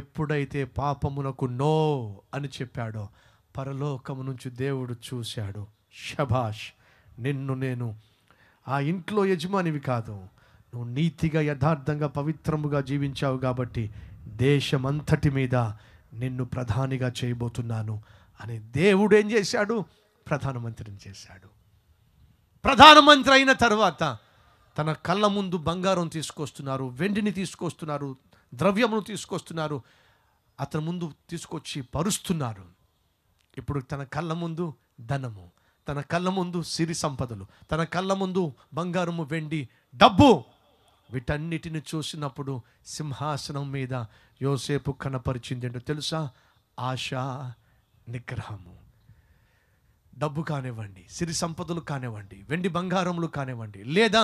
ఎప్పుడైతే పాపమునకు నో అని చెప్పాడో, పరలోకము నుంచి దేవుడు చూశాడు, శభాష్, నిన్ను నేను ఆ ఇంట్లో యజమానివి కాదు, నువ్వు నీతిగా యథార్థంగా పవిత్రముగా జీవించావు కాబట్టి దేశమంతటి మీద నిన్ను ప్రధానిగా చేయబోతున్నాను అని దేవుడు ఏం చేశాడు? ప్రధానమంత్రిని చేశాడు. ప్రధానమంత్రి అయిన తర్వాత తన కళ్ళ ముందు బంగారం తీసుకొస్తున్నారు, వెండిని తీసుకొస్తున్నారు, ద్రవ్యమును తీసుకొస్తున్నారు, అతని ముందు తీసుకొచ్చి పరుస్తున్నారు. ఇప్పుడు తన కళ్ళ ముందు ధనము, తన కళ్ళ ముందు సిరి సంపదలు, తన కళ్ళ ముందు బంగారము, వెండి, డబ్బు, వీటన్నిటిని చూసినప్పుడు సింహాసనం మీద యోసేపు కనపరిచింది ఏంటో తెలుసా? ఆశ, నిగ్రహము. డబ్బు కానివ్వండి, సిరి సంపదలు కానివ్వండి, వెండి బంగారములు కానివ్వండి, లేదా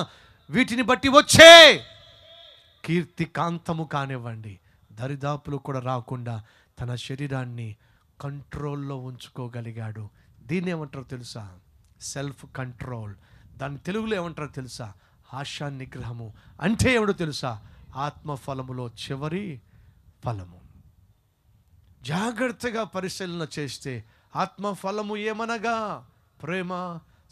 వీటిని బట్టి వచ్చే కీర్తి కాంతము కానివ్వండి, దరిదాపులు కూడా రాకుండా తన శరీరాన్ని కంట్రోల్లో ఉంచుకోగలిగాడు. దీన్ని ఏమంటారో తెలుసా? Self control. దాని తెలుగులో ఏమంటారో తెలుసా? ఆశా నిగ్రహము. అంటే ఏమిటో తెలుసా? ఆత్మఫలములో చివరి ఫలము. జాగ్రత్తగా పరిశీలన చేస్తే ఆత్మఫలము ఏమనగా ప్రేమ,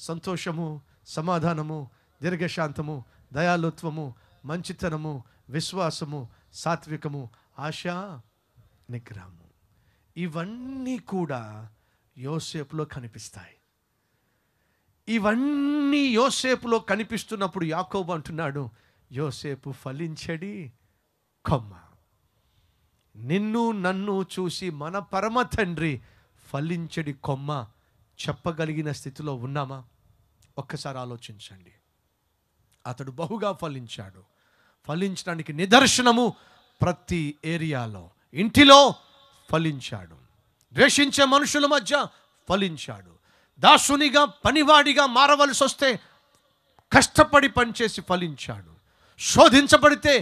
సంతోషము, సమాధానము, దీర్ఘశాంతము, దయాలుత్వము, మంచితనము, విశ్వాసము, సాత్వికము, ఆశా నిగ్రహము. ఇవన్నీ కూడా యోసేపులో కనిపిస్తాయి. ఇవన్నీ యోసేపులో కనిపిస్తున్నప్పుడు యాకోబు అంటున్నాడు, యోసేపు ఫలించడి కొమ్మ, నిన్ను నన్ను చూసి మన పరమ తండ్రి ఫలించడి కొమ్మ చెప్పగలిగిన స్థితిలో ఉన్నామా? ఒక్కసారి ఆలోచించండి. అతడు బహుగా ఫలించాడు. ఫలించడానికి నిదర్శనము ప్రతి ఏరియాలో, ఇంటిలో ఫలించాడు, ద్వేషించే మనుషుల మధ్య ఫలించాడు, దాసునిగా పనివాడిగా మారవలసి వస్తే కష్టపడి పనిచేసి ఫలించాడు, శోధించబడితే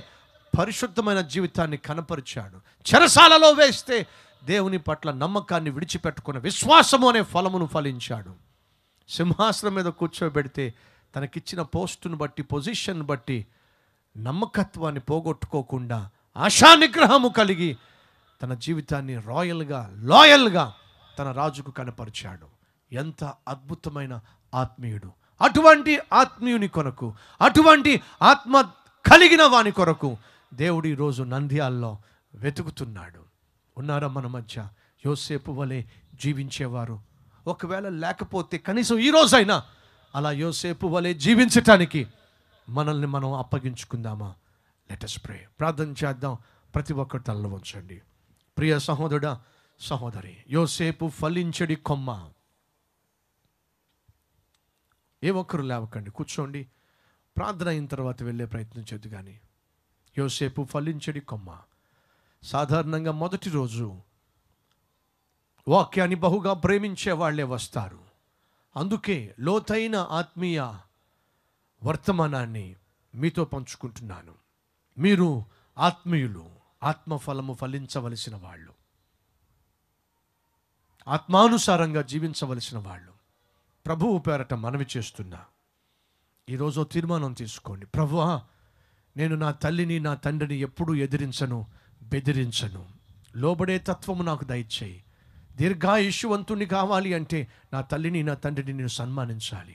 పరిశుద్ధమైన జీవితాన్ని కనపరిచాడు, చెరసాలలో వేస్తే దేవుని పట్ల నమ్మకాన్ని విడిచిపెట్టుకున్న విశ్వాసము అనే ఫలమును ఫలించాడు, సింహాసనం మీద కూర్చోబెడితే తనకిచ్చిన పోస్టును బట్టి పొజిషన్ బట్టి నమ్మకత్వాన్ని పోగొట్టుకోకుండా ఆశానిగ్రహము కలిగి తన జీవితాన్ని రాయల్గా లాయల్గా తన రాజుకు కనపరిచాడు. ఎంత అద్భుతమైన ఆత్మీయుడు! అటువంటి ఆత్మీయుని కొరకు, అటువంటి ఆత్మ కలిగిన వాని కొరకు దేవుడు ఈరోజు నంద్యాల్లో వెతుకుతున్నాడు. ఉన్నారా మన మధ్య యోసేపు వలె జీవించేవారు? ఒకవేళ లేకపోతే కనీసం ఈరోజైనా అలా యోసేపు వలె జీవించటానికి మనల్ని మనం అప్పగించుకుందామా? Let us pray. ప్రార్థన చేద్దాం. ప్రతి ఒక్కరు తలలో ఉంచండి. ప్రియ సహోదరుడా సహోదరి, యోసేపు ఫలించడి కొమ్మ. ఏ ఒక్కరు లేవకండి, కూర్చోండి. ప్రార్థన అయిన తర్వాత వెళ్ళే ప్రయత్నం చేద్దు. కానీ యోసేపు ఫలించడి కొమ్మ, సాధారణంగా మొదటి రోజు వాక్యాన్ని బహుగా ప్రేమించే వాళ్ళే వస్తారు. అందుకే లోతైన ఆత్మీయ వర్తమానాన్ని మీతో పంచుకుంటున్నాను. మీరు ఆత్మీయులు, ఆత్మఫలము ఫలించవలసిన వాళ్ళు, ఆత్మానుసారంగా జీవించవలసిన వాళ్ళు. ప్రభువు పేరట మనవి చేస్తున్నా, ఈరోజు తీర్మానం తీసుకోండి. ప్రభువా, నేను నా తల్లిని నా తండ్రిని ఎప్పుడూ ఎదిరించను, బెదిరించను. లోబడే తత్వము నాకు దయచేయి. దీర్ఘాయుష్వంతుని కావాలి అంటే నా తల్లిని నా తండ్రిని నేను సన్మానించాలి.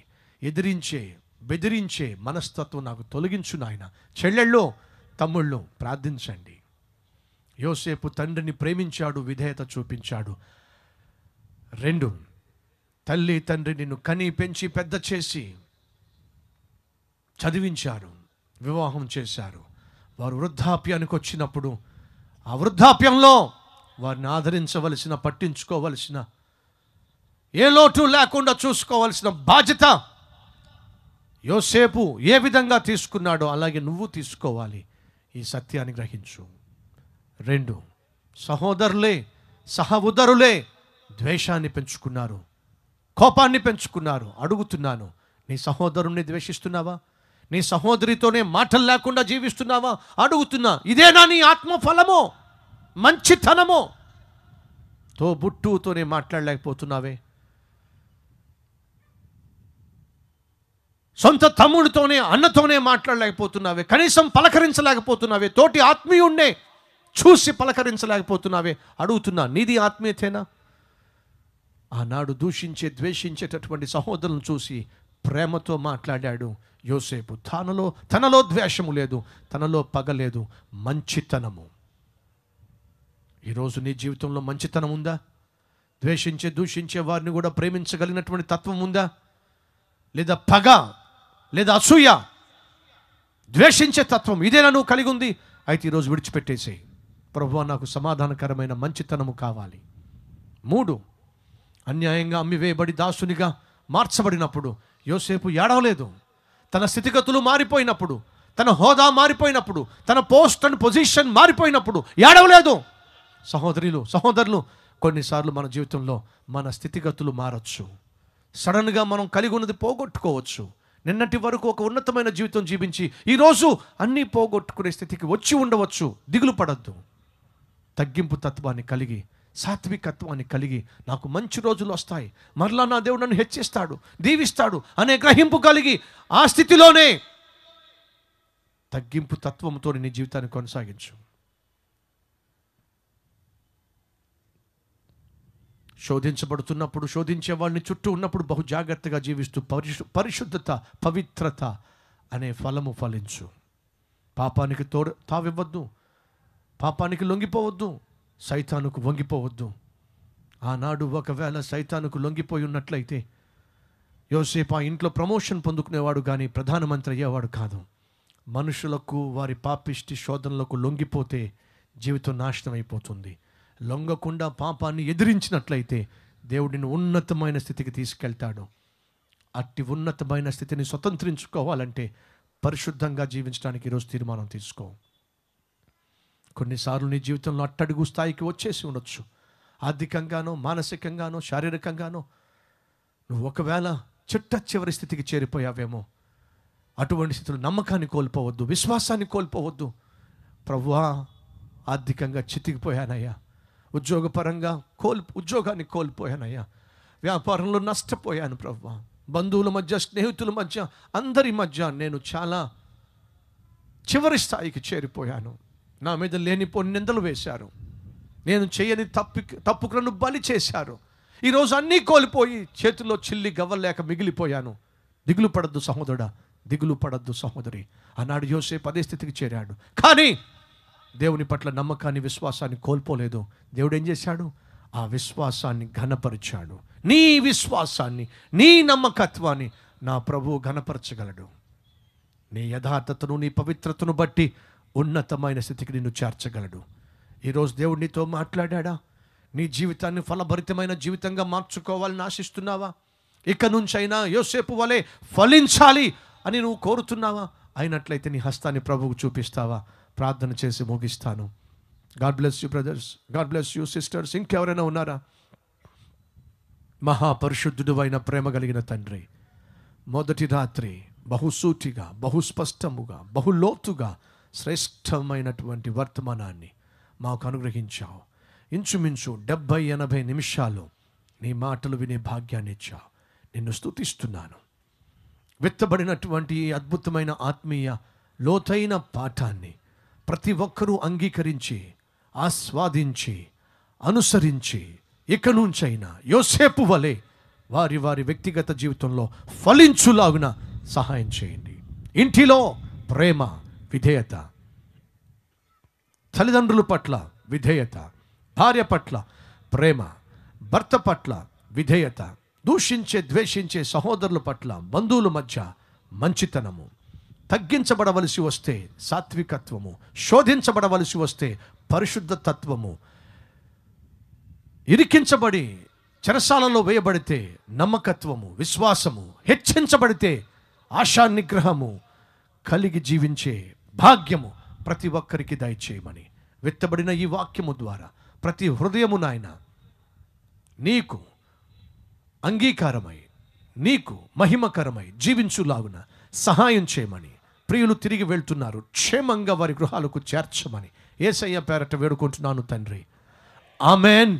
ఎదిరించే బెదిరించే మనస్తత్వం నాకు తొలగించు నాయన. చెల్లెళ్ళు తమ్ముళ్ళు ప్రార్థించండి. యోసేపు తండ్రిని ప్రేమించాడు, విధేయత చూపించాడు. రెండు, తల్లి తండ్రి నిన్ను కని పెంచి పెద్ద చేసి చదివించారు, వివాహం చేశారు. వారు వృద్ధాప్యానికి వచ్చినప్పుడు ఆ వృద్ధాప్యంలో వారిని ఆదరించవలసిన, పట్టించుకోవలసిన, ఏ లోటు లేకుండా చూసుకోవలసిన బాధ్యత యోసేపు ఏ విధంగా తీసుకున్నాడో అలాగే నువ్వు తీసుకోవాలి. ఈ సత్యాన్ని గ్రహించు. రెండు, సహోదరులే సహోదరులే ద్వేషాన్ని పెంచుకున్నారు, కోపాన్ని పెంచుకున్నారు. అడుగుతున్నాను, నీ సహోదరుని ద్వేషిస్తున్నావా? నీ సహోదరితోనే మాటలు లేకుండా జీవిస్తున్నావా? అడుగుతున్నా, ఇదేనా నీ ఆత్మఫలమో, మంచితనమో? తో బుట్టుతోనే మాట్లాడలేకపోతున్నావే, సొంత తమ్ముడితోనే అన్నతోనే మాట్లాడలేకపోతున్నావే, కనీసం పలకరించలేకపోతున్నావే, తోటి ఆత్మీయుణ్ణే చూసి పలకరించలేకపోతున్నావే. అడుగుతున్నా, నీది ఆత్మీయతేనా? ఆనాడు దూషించే ద్వేషించేటటువంటి సహోదరులను చూసి ప్రేమతో మాట్లాడాడు యోసేపు. తనలో తనలో ద్వేషము లేదు, తనలో పగ లేదు, మంచితనము. ఈరోజు నీ జీవితంలో మంచితనం ఉందా? ద్వేషించే దూషించే వారిని కూడా ప్రేమించగలిగినటువంటి తత్వం ఉందా? లేదా పగ, లేదా అసూయ, ద్వేషించే తత్వం ఇదేనా నువ్వు కలిగి ఉంది? అయితే ఈరోజు విడిచిపెట్టేసే. ప్రభువా, నాకు సమాధానకరమైన మంచితనము కావాలి. మూడు, అన్యాయంగా అమ్మివేయబడి దాసునిగా మార్చబడినప్పుడు యోసేపు ఏడవలేదు. తన స్థితిగతులు మారిపోయినప్పుడు, తన హోదా మారిపోయినప్పుడు, తన పోస్ట్ అండ్ పొజిషన్ మారిపోయినప్పుడు ఏడవలేదు. సహోదరులు సహోదరులు కొన్నిసార్లు మన జీవితంలో మన స్థితిగతులు మారచ్చు. సడన్గా మనం కలిగి ఉన్నది పోగొట్టుకోవచ్చు. నిన్నటి వరకు ఒక ఉన్నతమైన జీవితం జీవించి ఈరోజు అన్నీ పోగొట్టుకునే స్థితికి వచ్చి ఉండవచ్చు. దిగులు పడద్దు. తగ్గింపు తత్వాన్ని కలిగి, సాత్వికత్వాన్ని కలిగి, నాకు మంచి రోజులు వస్తాయి, మరలా నా దేవుడు నన్ను హెచ్చిస్తాడు, దీవిస్తాడు అనే గ్రహింపు కలిగి, ఆ స్థితిలోనే తగ్గింపు తత్వంతో నీ జీవితాన్ని కొనసాగించు. శోధించబడుతున్నప్పుడు, శోధించే వాళ్ళని చుట్టూ ఉన్నప్పుడు బహు జాగ్రత్తగా జీవిస్తూ పరిశు పరిశుద్ధత పవిత్రత అనే ఫలము ఫలించు. పాపానికి తోడు తావివ్వద్దు, పాపానికి లొంగిపోవద్దు, సైతానుకు వంగిపోవద్దు. ఆనాడు ఒకవేళ సైతానుకు లొంగిపోయి ఉన్నట్లయితే యోసేపు ఆ ఇంట్లో ప్రమోషన్ పొందుకునేవాడు కానీ ప్రధానమంత్రి అయ్యేవాడు కాదు. మనుషులకు వారి పాపిష్టి శోధనలకు లొంగిపోతే జీవితం నాశనం అయిపోతుంది. లొంగకుండా పాపాన్ని ఎదిరించినట్లయితే దేవుడిని ఉన్నతమైన స్థితికి తీసుకెళ్తాడు. అట్టి ఉన్నతమైన స్థితిని స్వతంత్రించుకోవాలంటే పరిశుద్ధంగా జీవించడానికి ఈరోజు తీర్మానం తీసుకో. కొన్నిసార్లు నీ జీవితంలో అట్టడుగు స్థాయికి వచ్చేసి ఉండొచ్చు, ఆర్థికంగానో మానసికంగానో శారీరకంగానో. నువ్వు ఒకవేళ చిట్ట చివరి స్థితికి చేరిపోయావేమో. అటువంటి స్థితిలో నమ్మకాన్ని కోల్పోవద్దు, విశ్వాసాన్ని కోల్పోవద్దు. ప్రభువా, ఆర్థికంగా చితికిపోయానయ్యా, ఉద్యోగపరంగా కోల్ ఉద్యోగాన్ని కోల్పోయానయ్యా, వ్యాపారంలో నష్టపోయాను ప్రభువా, బంధువుల మధ్య, స్నేహితుల మధ్య, అందరి మధ్య నేను చాలా చివరి స్థాయికి చేరిపోయాను. నా మీద లేనిపోని నిందలు వేశారు, నేను చేయని తప్పు తప్పుకు నన్ను బలి చేశారు. ఈరోజు అన్నీ కోల్పోయి చేతుల్లో చిల్లి గవ్వలేక మిగిలిపోయాను. దిగులు పడద్దు సహోదరుడా, దిగులు పడద్దు సహోదరి. ఆనాడు యోసేపు అదే స్థితికి చేరాడు, కానీ దేవుని పట్ల నమ్మకాన్ని, విశ్వాసాన్ని కోల్పోలేదు. దేవుడు ఏం చేశాడు? ఆ విశ్వాసాన్ని ఘనపరిచాడు. నీ విశ్వాసాన్ని, నీ నమ్మకత్వాన్ని నా ప్రభువు ఘనపరచగలడు. నీ యథార్థతను, నీ పవిత్రతను బట్టి ఉన్నతమైన స్థితికి నిన్ను చేర్చగలడు. ఈరోజు దేవుడు నీతో మాట్లాడా? నీ జీవితాన్ని ఫలభరితమైన జీవితంగా మార్చుకోవాలని ఆశిస్తున్నావా? ఇక నుంచైనా యోసేపు వలె ఫలించాలి అని నువ్వు కోరుతున్నావా? అయినట్లయితే నీ హస్తాన్ని ప్రభువుకు చూపిస్తావా? ప్రార్థన చేసి ముగిస్తాను. God bless you brothers, God bless you sisters. ఇంకెవరైనా ఉన్నారా? మహాపరిశుద్ధుడు అయిన ప్రేమ కలిగిన తండ్రి, మొదటి రాత్రి బహుసూటిగా, బహుస్పష్టముగా, బహులోతుగా శ్రేష్టమైనటువంటి వర్తమానాన్ని మాకు అనుగ్రహించావు. ఇంచుమించు డెబ్భై ఎనభై నిమిషాలు నీ మాటలు వినే భాగ్యాన్ని ఇచ్చావు. నిన్ను స్తుతిస్తున్నాను. విత్తబడినటువంటి అద్భుతమైన ఆత్మీయ లోతైన పాఠాన్ని ప్రతి ఒక్కరూ అంగీకరించి ఆస్వాదించి అనుసరించి ఇక నుంచైనా యోసేపు వలె వారి వారి వ్యక్తిగత జీవితంలో ఫలించులాగున సహాయం చేయండి. ఇంటిలో ప్రేమ, విధేయత, తల్లిదండ్రుల పట్ల విధేయత, భార్య పట్ల ప్రేమ, భర్త పట్ల విధేయత, దూషించే ద్వేషించే సహోదరుల పట్ల బంధువుల మధ్య మంచితనము, తగ్గించబడవలసి వస్తే సాత్వికత్వము, శోధించబడవలసి వస్తే పరిశుద్ధ తత్వము, ఇరికించబడి చెరసాలలో వేయబడితే నమ్మకత్వము, విశ్వాసము, హెచ్చించబడితే ఆశా నిగ్రహము కలిగి జీవించే భాగ్యము ప్రతి ఒక్కరికి దయచేయమని విత్తబడిన ఈ వాక్యము ద్వారా ప్రతి హృదయము నాయన నీకు అంగీకారమై నీకు మహిమకరమై జీవించులాగున సహాయం చేయమని, ప్రియులు తిరిగి వెళ్తున్నారు క్షేమంగా వారి గృహాలకు చేర్చమని ఏసయ్య పేరట వేడుకుంటున్నాను తండ్రి. ఆమెన్.